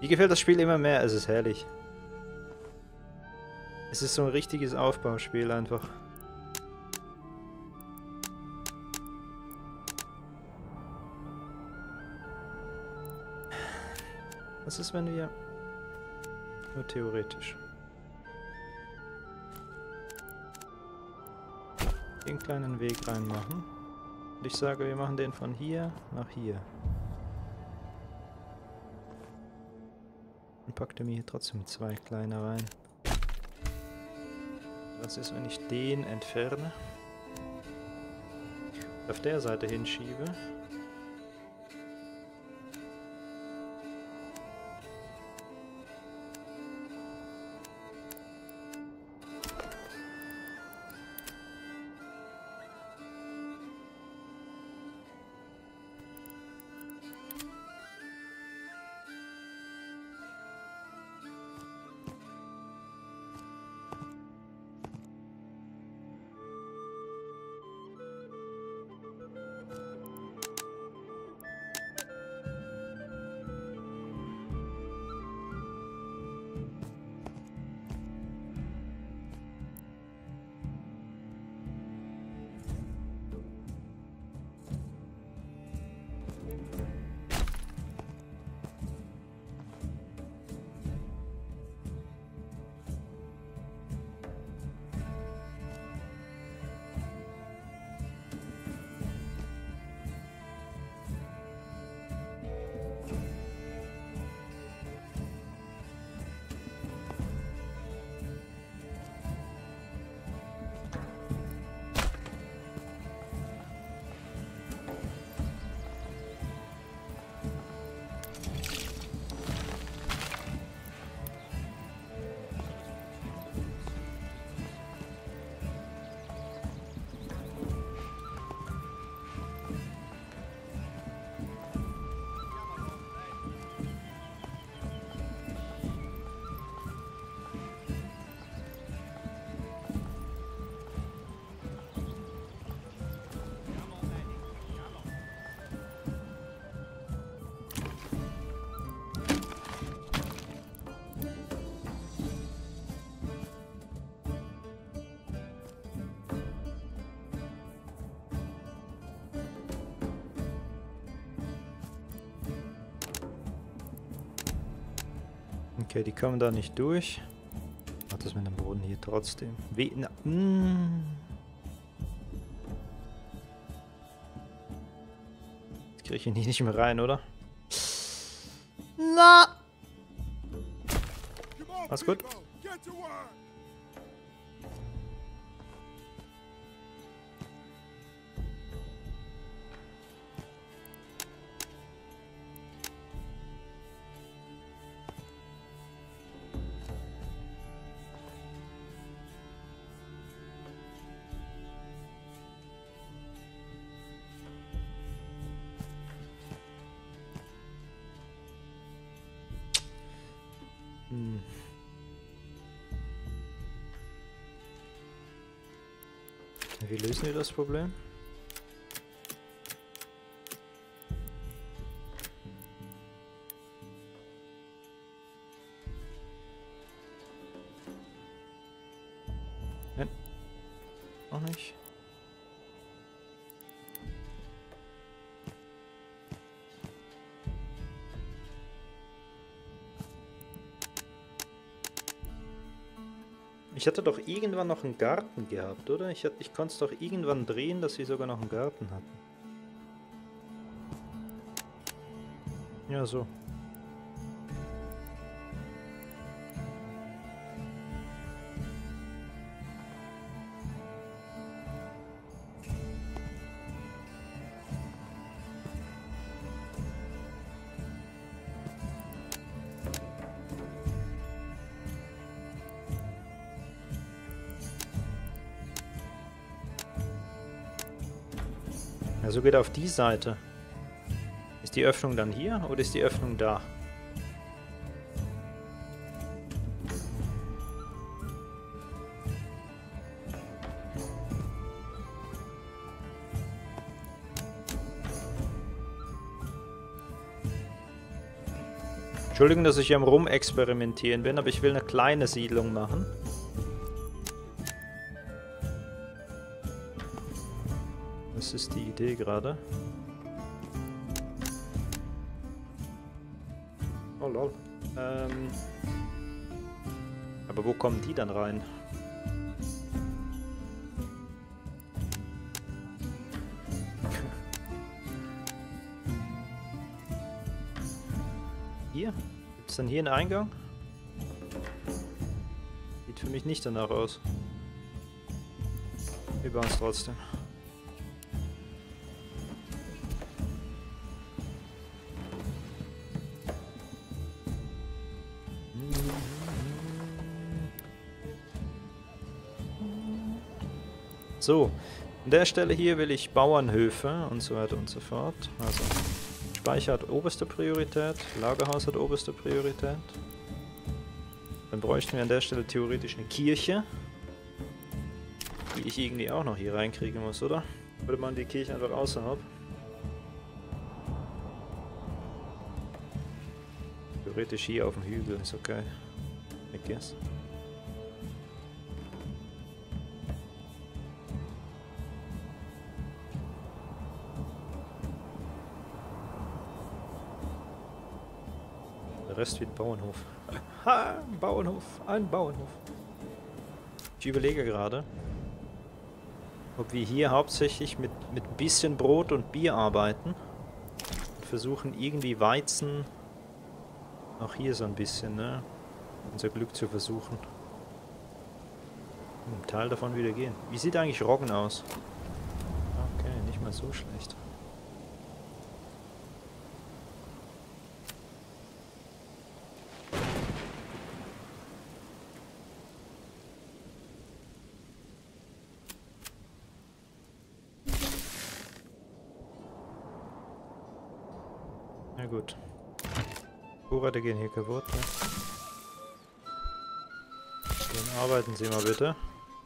Mir gefällt das Spiel immer mehr, es ist herrlich. Es ist so ein richtiges Aufbauspiel einfach. Was ist, wenn wir... Nur theoretisch. Den kleinen Weg reinmachen. Und ich sage, wir machen den von hier nach hier. Packte mir hier trotzdem zwei kleine rein. Was ist, wenn ich den entferne? Und auf der Seite hinschiebe. Okay, die kommen da nicht durch. Macht das mit dem Boden hier trotzdem. Wie? Na, Jetzt kriege ich ihn hier nicht mehr rein, oder? Na! Alles gut? Wie lösen wir das Problem? Nein. Auch nicht. Ich hatte doch irgendwann noch einen Garten gehabt, oder? Ich konnte es doch irgendwann drehen, dass wir sogar noch einen Garten hatten. Ja, so. Also geht auf die Seite. Ist die Öffnung dann hier oder ist die Öffnung da? Entschuldigung, dass ich hier am Rumexperimentieren bin, aber ich will eine kleine Siedlung machen. Ist die Idee gerade. Oh lol. Aber wo kommen die dann rein? Hier? Gibt es dann hier einen Eingang? Sieht für mich nicht danach aus. Wir bauen es trotzdem. So, an der Stelle hier will ich Bauernhöfe und so weiter und so fort. Also, Speicher hat oberste Priorität, Lagerhaus hat oberste Priorität. Dann bräuchten wir an der Stelle theoretisch eine Kirche, die ich irgendwie auch noch hier reinkriegen muss, oder? Würde man die Kirche einfach außerhalb? Theoretisch hier auf dem Hügel, ist okay. I guess. Rest wird Bauernhof. Ha! Bauernhof! Ein Bauernhof! Ich überlege gerade, ob wir hier hauptsächlich mit ein bisschen Brot und Bier arbeiten und versuchen irgendwie Weizen auch hier so ein bisschen, ne? Unser Glück zu versuchen. Ein Teil davon wieder gehen. Wie sieht eigentlich Roggen aus? Okay, nicht mal so schlecht. Gut. Vorräte gehen hier kaputt. Ne? Dann arbeiten Sie mal bitte.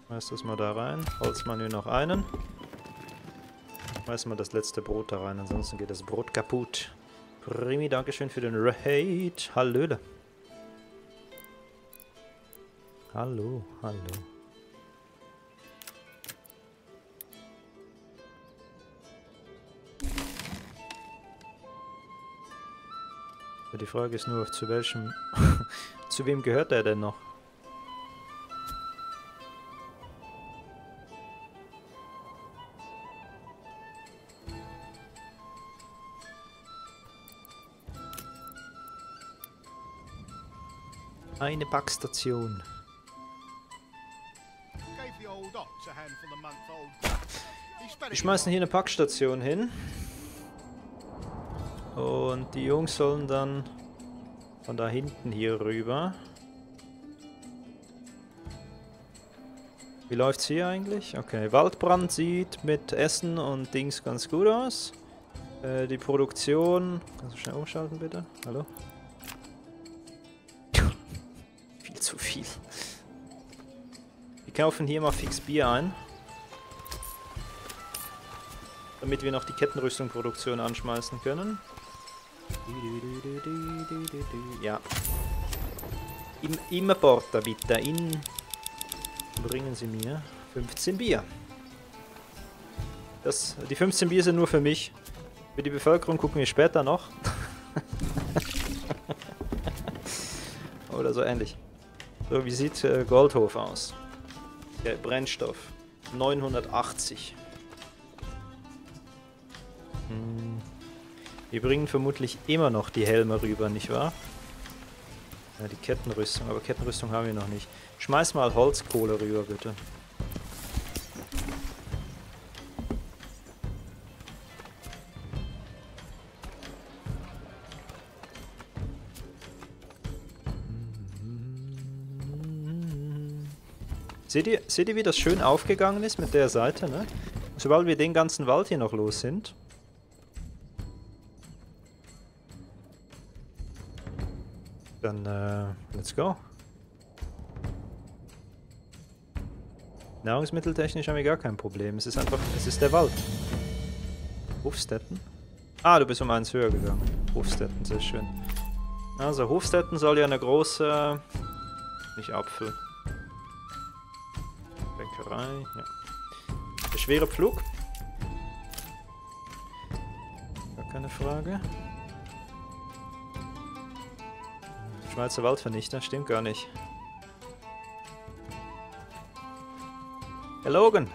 Schmeiß das mal da rein. Holz mal nur noch einen. Schmeiß mal das letzte Brot da rein, ansonsten geht das Brot kaputt. Primi, dankeschön für den Raid. Hallöle. Hallo, hallo. Die Frage ist nur, zu welchem, zu wem gehört er denn noch? Eine Backstation. Wir schmeißen hier eine Packstation hin. Und die Jungs sollen dann von da hinten hier rüber. Wie läuft's hier eigentlich? Okay, Waldbrand sieht mit Essen und Dings ganz gut aus. Die Produktion... Kannst du schnell umschalten bitte? Hallo? Viel zu viel. Wir kaufen hier mal fix Bier ein. damit wir noch die Kettenrüstungproduktion anschmeißen können. Ja. Immer Porter bitte. Bringen Sie mir 15 Bier. Die 15 Bier sind nur für mich. Für die Bevölkerung gucken wir später noch. Oder so ähnlich. So, wie sieht Goldhof aus? Der Brennstoff. 980. Wir bringen vermutlich immer noch die Helme rüber, nicht wahr? Ja, die Kettenrüstung, aber Kettenrüstung haben wir noch nicht. Schmeiß mal Holzkohle rüber, bitte. Seht ihr, wie das schön aufgegangen ist mit der Seite, ne? Sobald wir den ganzen Wald hier noch los sind. Dann, let's go. Nahrungsmitteltechnisch haben wir gar kein Problem. Es ist einfach, es ist der Wald. Hofstetten? Ah, du bist um eins höher gegangen. Hofstetten, sehr schön. Also, Hofstetten soll ja eine große... Nicht Apfel. Bäckerei, ja. Der schwere Pflug. Gar keine Frage. Schweizer Waldvernichter, stimmt gar nicht. Herr Logan!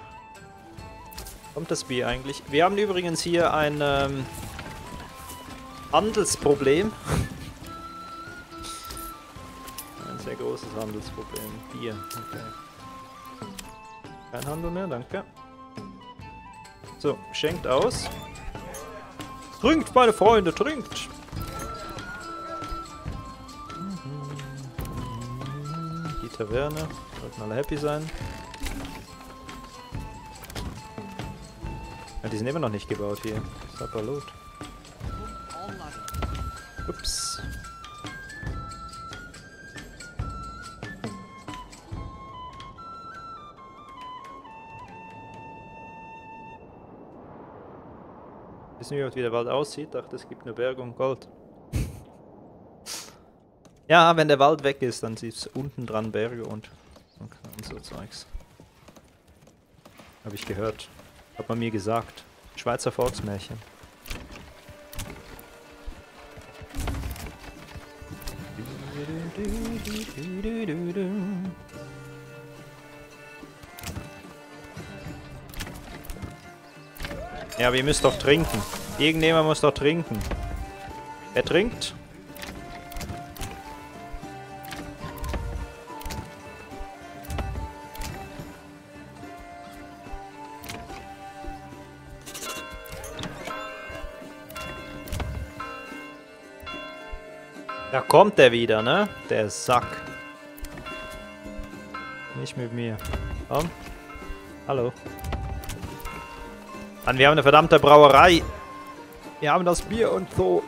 Kommt das Bier eigentlich? Wir haben übrigens hier ein Handelsproblem. Ein sehr großes Handelsproblem. Bier, okay. Kein Handel mehr, danke. So, schenkt aus. Trinkt, meine Freunde, trinkt! Die Taverne, sollten alle happy sein. Ja, die sind immer noch nicht gebaut hier. Sapperlot. Ups. Wissen wir, wie der Wald aussieht? Dachte, es gibt nur Berge und Gold. Ja, wenn der Wald weg ist, dann sieht es unten dran Berge und so Zeugs. Habe ich gehört. Hat man mir gesagt. Schweizer Volksmärchen. Ja, aber ihr müsst doch trinken. Irgendjemand muss doch trinken. Wer trinkt? Da kommt der wieder, ne? Der Sack. Nicht mit mir. Komm. Hallo. Mann, wir haben eine verdammte Brauerei. Wir haben das Bier und so.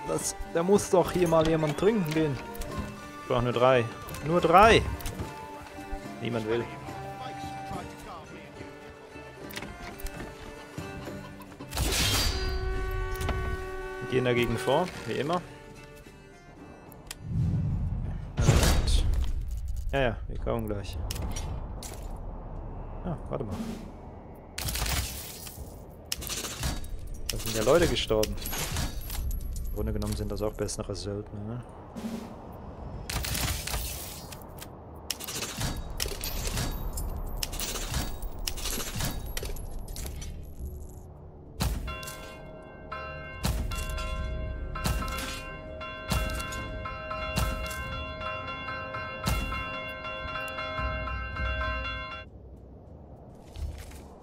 Da muss doch hier mal jemand trinken gehen. Ich brauche nur drei. Nur drei. Niemand will. Wir gehen dagegen vor, wie immer. Ja, wir kommen gleich. Ah, warte mal. Da sind ja Leute gestorben. Im Grunde genommen sind das auch bessere Söldner, ne?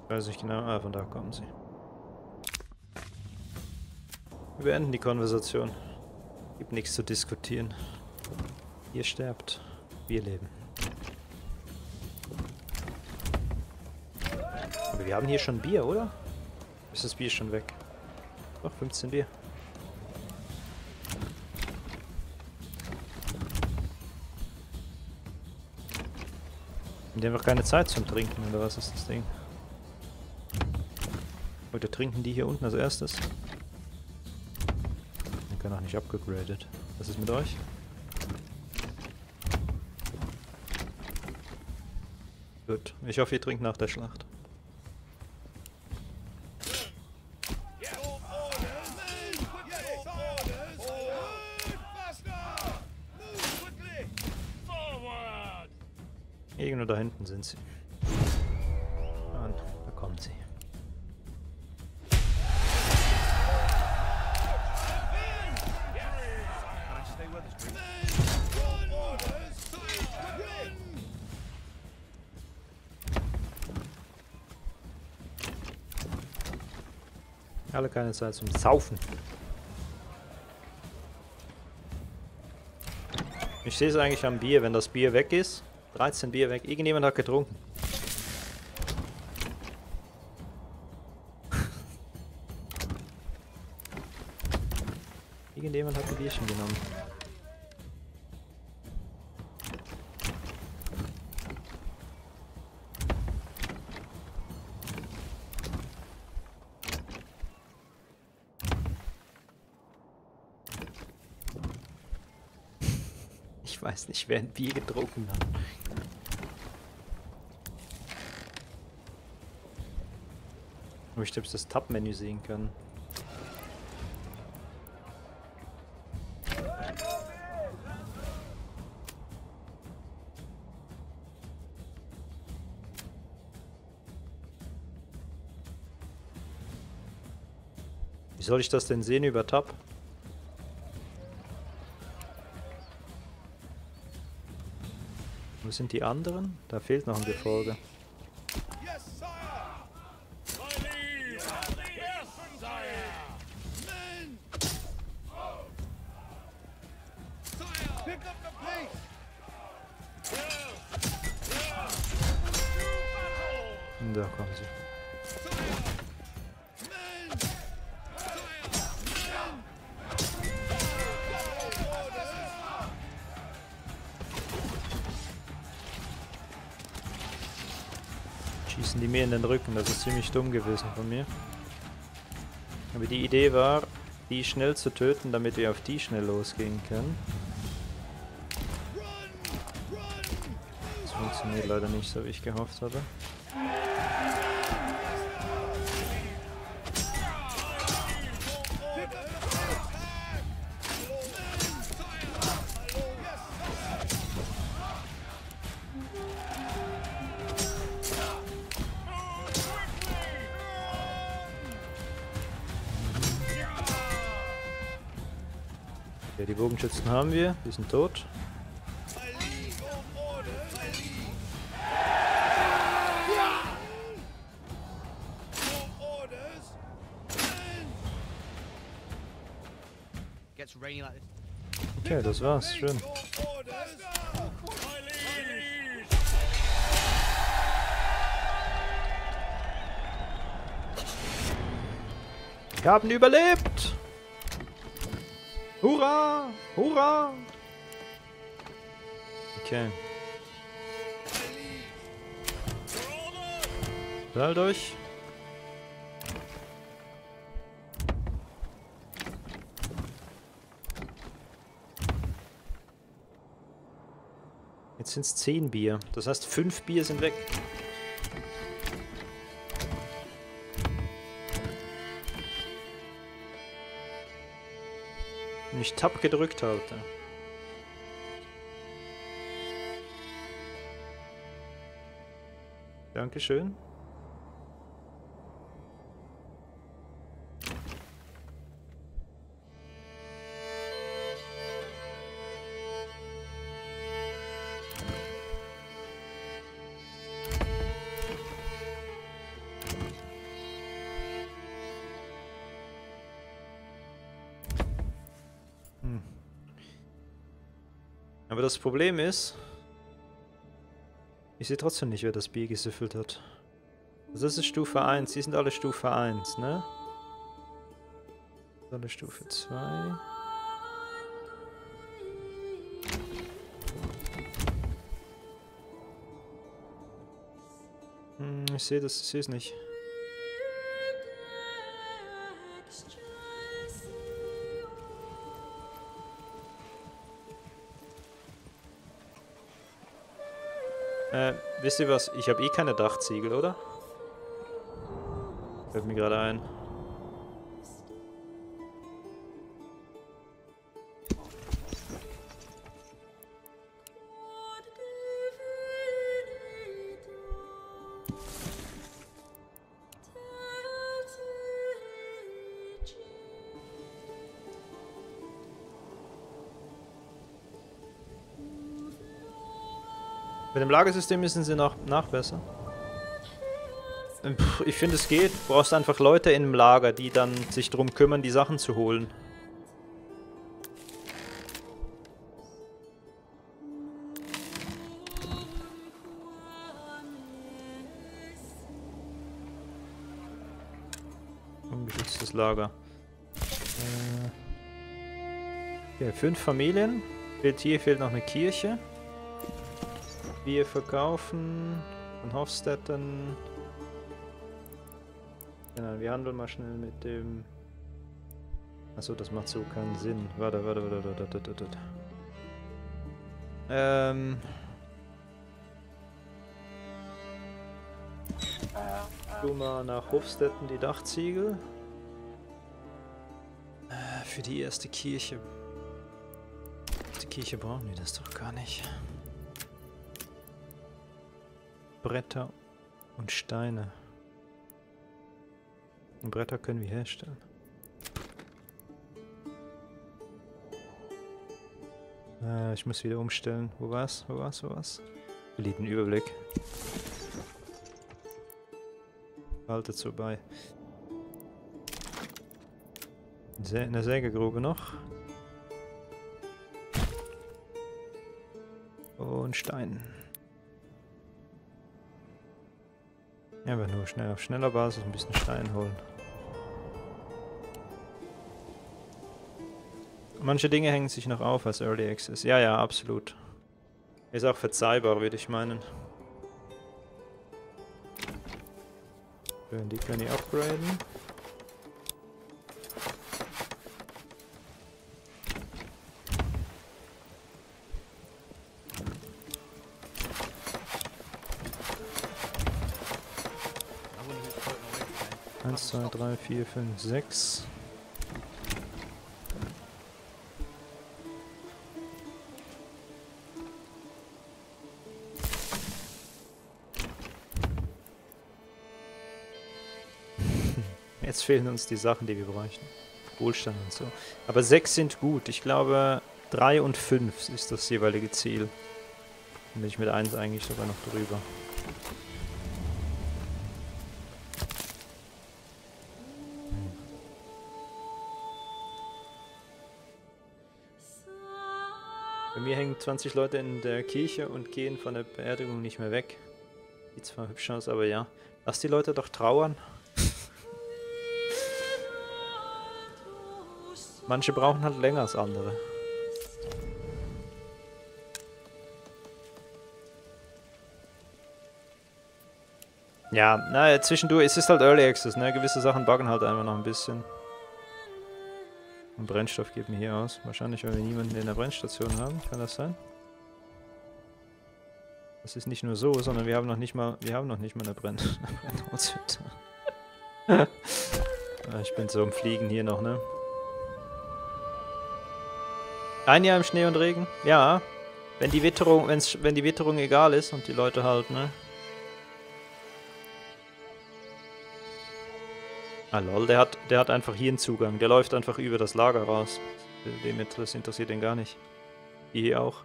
Weiß nicht genau, ah, von da kommen sie. Wir beenden die Konversation. Gibt nichts zu diskutieren. Ihr sterbt, wir leben. Aber wir haben hier schon Bier, oder? Ist das Bier schon weg? Noch 15 Bier. Die haben doch keine Zeit zum Trinken, oder was ist das Ding? Heute trinken die hier unten als erstes. Ich kann auch nicht abgegradet. Was ist mit euch? Gut. Ich hoffe, ihr trinkt nach der Schlacht. Irgendwo da hinten sind sie. Und da kommen sie. Alle keine Zeit zum Saufen. Ich sehe es eigentlich am Bier, wenn das Bier weg ist. 13 Bier weg. Irgendjemand hat getrunken. Irgendjemand hat ein Bierchen genommen. Ich weiß nicht, wer ein Bier getrunken hat. Aber ich habe das Tab-Menü sehen können. Wie soll ich das denn sehen über Tab? Wo sind die anderen? Da fehlt noch ein Gefolge. Und da kommen sie. Die mir in den Rücken, das ist ziemlich dumm gewesen von mir. Aber die Idee war, die schnell zu töten, damit wir auf die schnell losgehen können. Das funktioniert leider nicht so, wie ich gehofft habe. Die Bogenschützen haben wir, die sind tot. Okay, das war's, schön. Wir haben überlebt! Hurra! Hurra! Okay. Halt euch! Jetzt sind es 10 Bier. Das heißt, 5 Bier sind weg. Wenn ich Tab gedrückt habe. Dankeschön. Aber das Problem ist, ich sehe trotzdem nicht, wer das Bier gesüffelt hat. Also das ist Stufe 1, die sind alle Stufe 1, ne? Alle Stufe 2. Ich sehe das, ich sehe es nicht. Wisst ihr was? Ich habe eh keine Dachziegel, oder? Fällt mir gerade ein. Mit dem Lagersystem müssen sie nachbessern. Ich finde, es geht. Du brauchst einfach Leute im Lager, die dann sich drum kümmern, die Sachen zu holen. Ungeschütztes Lager. Okay, 5 Familien. Fehlt noch eine Kirche. Wir verkaufen von Hofstetten. Genau, wir handeln mal schnell mit dem. Achso, das macht so keinen Sinn. Warte. Du mal nach Hofstetten die Dachziegel. Für die erste Kirche. Die Kirche brauchen wir das doch gar nicht. Bretter und Steine. Und Bretter können wir herstellen. Ich muss wieder umstellen. Wo war's? Verliert den Überblick. Haltet so bei. In der Sägegrube noch. Und Stein. Ja, aber nur schnell auf schneller Basis ein bisschen Stein holen. Manche Dinge hängen sich noch auf als Early Access. Ja, absolut. Ist auch verzeihbar, würde ich meinen. Die können die upgraden. Zwei, drei, vier, fünf, sechs. Jetzt fehlen uns die Sachen, die wir bräuchten. Wohlstand und so. Aber 6 sind gut. Ich glaube, 3 und 5 ist das jeweilige Ziel. Bin ich mit 1 eigentlich sogar noch drüber. Bei mir hängen 20 Leute in der Kirche und gehen von der Beerdigung nicht mehr weg. Sieht zwar hübsch aus, aber ja. Lass die Leute doch trauern. Manche brauchen halt länger als andere. Ja, naja, zwischendurch, es ist halt Early Access, ne? Gewisse Sachen buggen halt einfach noch ein bisschen. Und Brennstoff geben wir hier aus. Wahrscheinlich, weil wir niemanden in der Brennstation haben. Kann das sein? Das ist nicht nur so, sondern wir haben noch nicht mal, eine Brennhaushütte. Ich bin so am Fliegen hier noch, ne? 1 Jahr im Schnee und Regen? Ja. Wenn die Witterung, wenn die Witterung egal ist und die Leute halt, ne? Ah lol, der hat einfach hier einen Zugang. Der läuft einfach über das Lager raus. Dem interessiert den gar nicht. Die hier auch.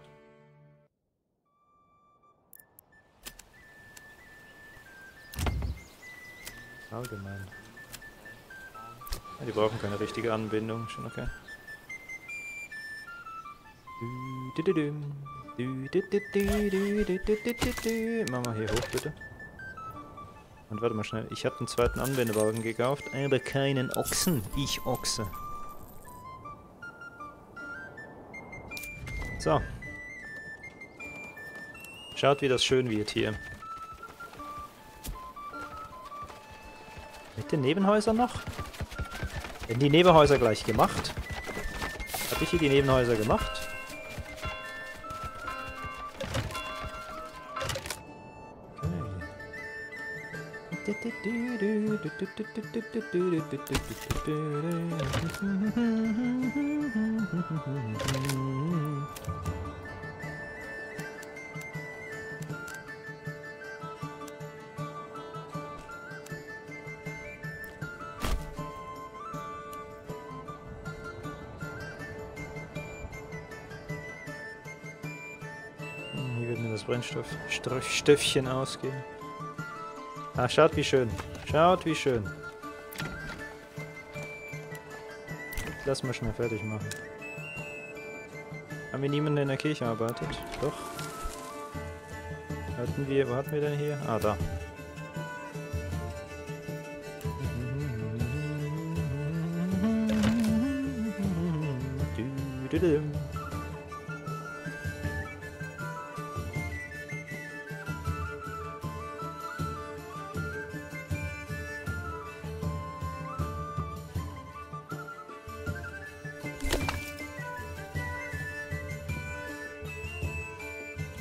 Allgemein. Ja, die brauchen keine richtige Anbindung. Schon okay. Machen wir hier hoch, bitte. Und warte mal schnell, ich habe einen zweiten Anwendewagen gekauft, aber keinen Ochsen. Ich Ochse. So. Schaut, wie das schön wird hier. Mit den Nebenhäusern noch? Werden die Nebenhäuser gleich gemacht? Habe ich hier die Nebenhäuser gemacht? Hier wird mir das Brennstöffchen ausgehen. Ah, schaut wie schön. Schaut wie schön. Lass mal schnell fertig machen. Haben wir niemanden in der Kirche arbeitet? Doch. Hatten wir, wo hatten wir denn hier? Ah, da.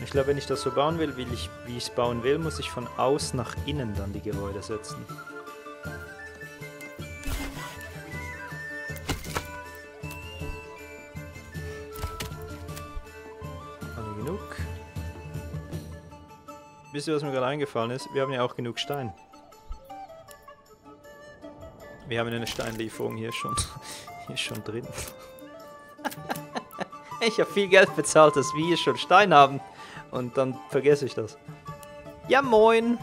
Ich glaube, wenn ich das so bauen will, wie ich es bauen will, muss ich von außen nach innen dann die Gebäude setzen. Alle genug. Wisst ihr, was mir gerade eingefallen ist? Wir haben ja auch genug Stein. Wir haben ja eine Steinlieferung hier schon drin. Ich habe viel Geld bezahlt, dass wir hier schon Stein haben. Und dann vergesse ich das. Ja, moin!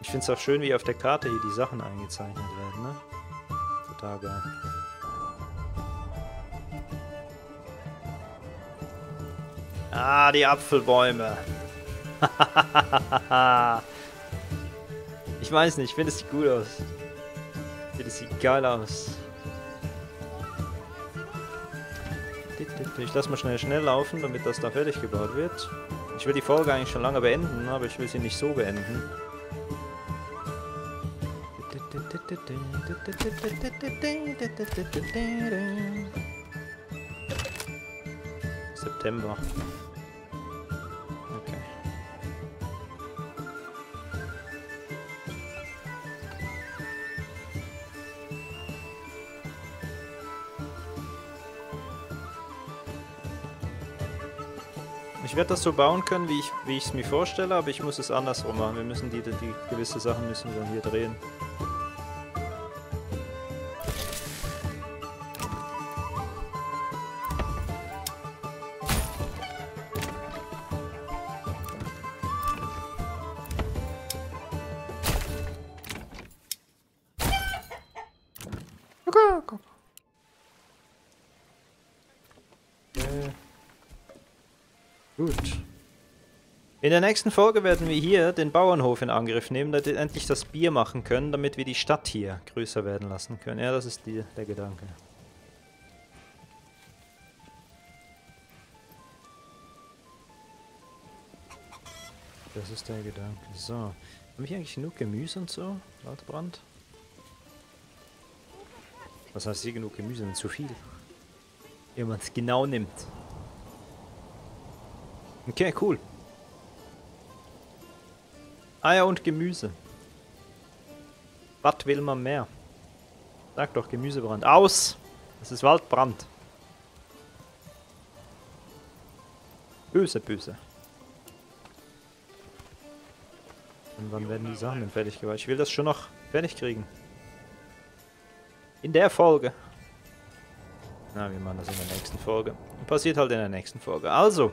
Ich finde es auch schön, wie auf der Karte hier die Sachen eingezeichnet werden, ne? Total geil. Ah, die Apfelbäume. Ich weiß nicht, ich finde es sieht gut aus. Ich finde es sieht geil aus. Ich lasse mal schnell laufen, damit das da fertig gebaut wird. Ich will die Folge eigentlich schon lange beenden, aber ich will sie nicht so beenden. September. Okay. Ich werde das so bauen können, wie ich es mir vorstelle, aber ich muss es andersrum machen. Wir müssen die gewisse Sachen müssen wir dann hier drehen. In der nächsten Folge werden wir hier den Bauernhof in Angriff nehmen, damit wir endlich das Bier machen können, damit wir die Stadt hier größer werden lassen können. Ja, das ist der Gedanke. Das ist der Gedanke. So. Haben wir hier eigentlich genug Gemüse und so? Waldbrand? Was heißt hier genug Gemüse? Zu viel. Wenn man es genau nimmt. Okay, cool. Eier und Gemüse. Was will man mehr? Sag doch Gemüsebrand. Aus! Das ist Waldbrand. Böse, böse. Und wann werden die Sachen denn fertig gebaut? Ich will das schon noch fertig kriegen. In der Folge. Na, wir machen das in der nächsten Folge. Passiert halt in der nächsten Folge. Also.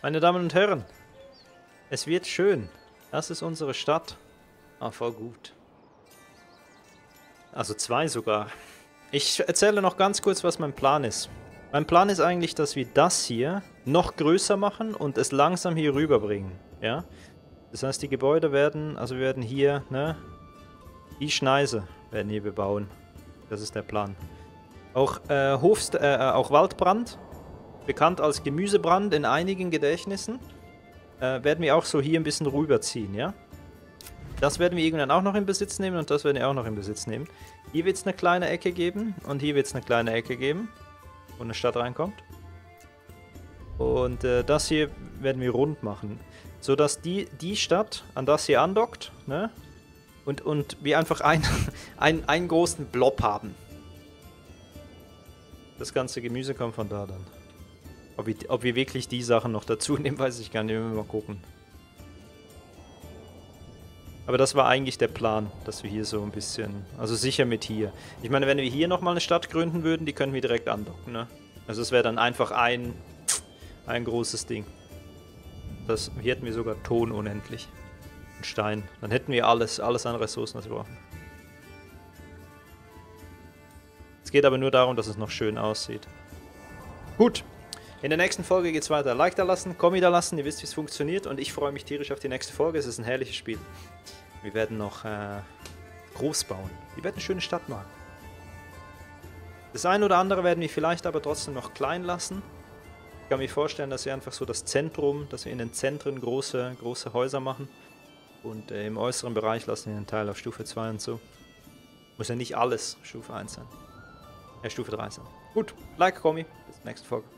Meine Damen und Herren. Es wird schön. Das ist unsere Stadt. Ah, voll gut. Also zwei sogar. Ich erzähle noch ganz kurz, was mein Plan ist. Mein Plan ist eigentlich, dass wir das hier noch größer machen und es langsam hier rüberbringen. Ja? Das heißt, die Gebäude werden, also wir werden hier, ne? Die Schneise werden hier bebauen. Das ist der Plan. Auch, auch Waldbrand, bekannt als Gemüsebrand in einigen Gedächtnissen. Werden wir auch so hier ein bisschen rüberziehen, ja? Das werden wir irgendwann auch noch in Besitz nehmen und das werden wir auch noch in Besitz nehmen. Hier wird es eine kleine Ecke geben und hier wird es eine kleine Ecke geben, wo eine Stadt reinkommt. Und das hier werden wir rund machen, sodass die Stadt an das hier andockt, ne? Und wir einfach einen großen Blob haben. Das ganze Gemüse kommt von da dann. Ob wir wirklich die Sachen noch dazu nehmen, weiß ich gar nicht, müssen wir mal gucken. Aber das war eigentlich der Plan, dass wir hier so ein bisschen, also sicher mit hier. Ich meine, wenn wir hier nochmal eine Stadt gründen würden, die können wir direkt andocken, ne? Also es wäre dann einfach ein großes Ding. Das, hier hätten wir sogar Ton unendlich. Und Stein. Dann hätten wir alles an Ressourcen, was wir brauchen. Es geht aber nur darum, dass es noch schön aussieht. Gut. In der nächsten Folge geht's weiter. Like da lassen, Kommi da lassen, ihr wisst, wie es funktioniert. Und ich freue mich tierisch auf die nächste Folge. Es ist ein herrliches Spiel. Wir werden noch groß bauen. Wir werden eine schöne Stadt machen. Das eine oder andere werden wir vielleicht aber trotzdem noch klein lassen. Ich kann mir vorstellen, dass wir einfach so das Zentrum, dass wir in den Zentren große Häuser machen. Und im äußeren Bereich lassen wir den Teil auf Stufe 2 und so. Muss ja nicht alles Stufe 1 sein. Stufe 3 sein. Gut, like, Kommi. Bis zur nächsten Folge.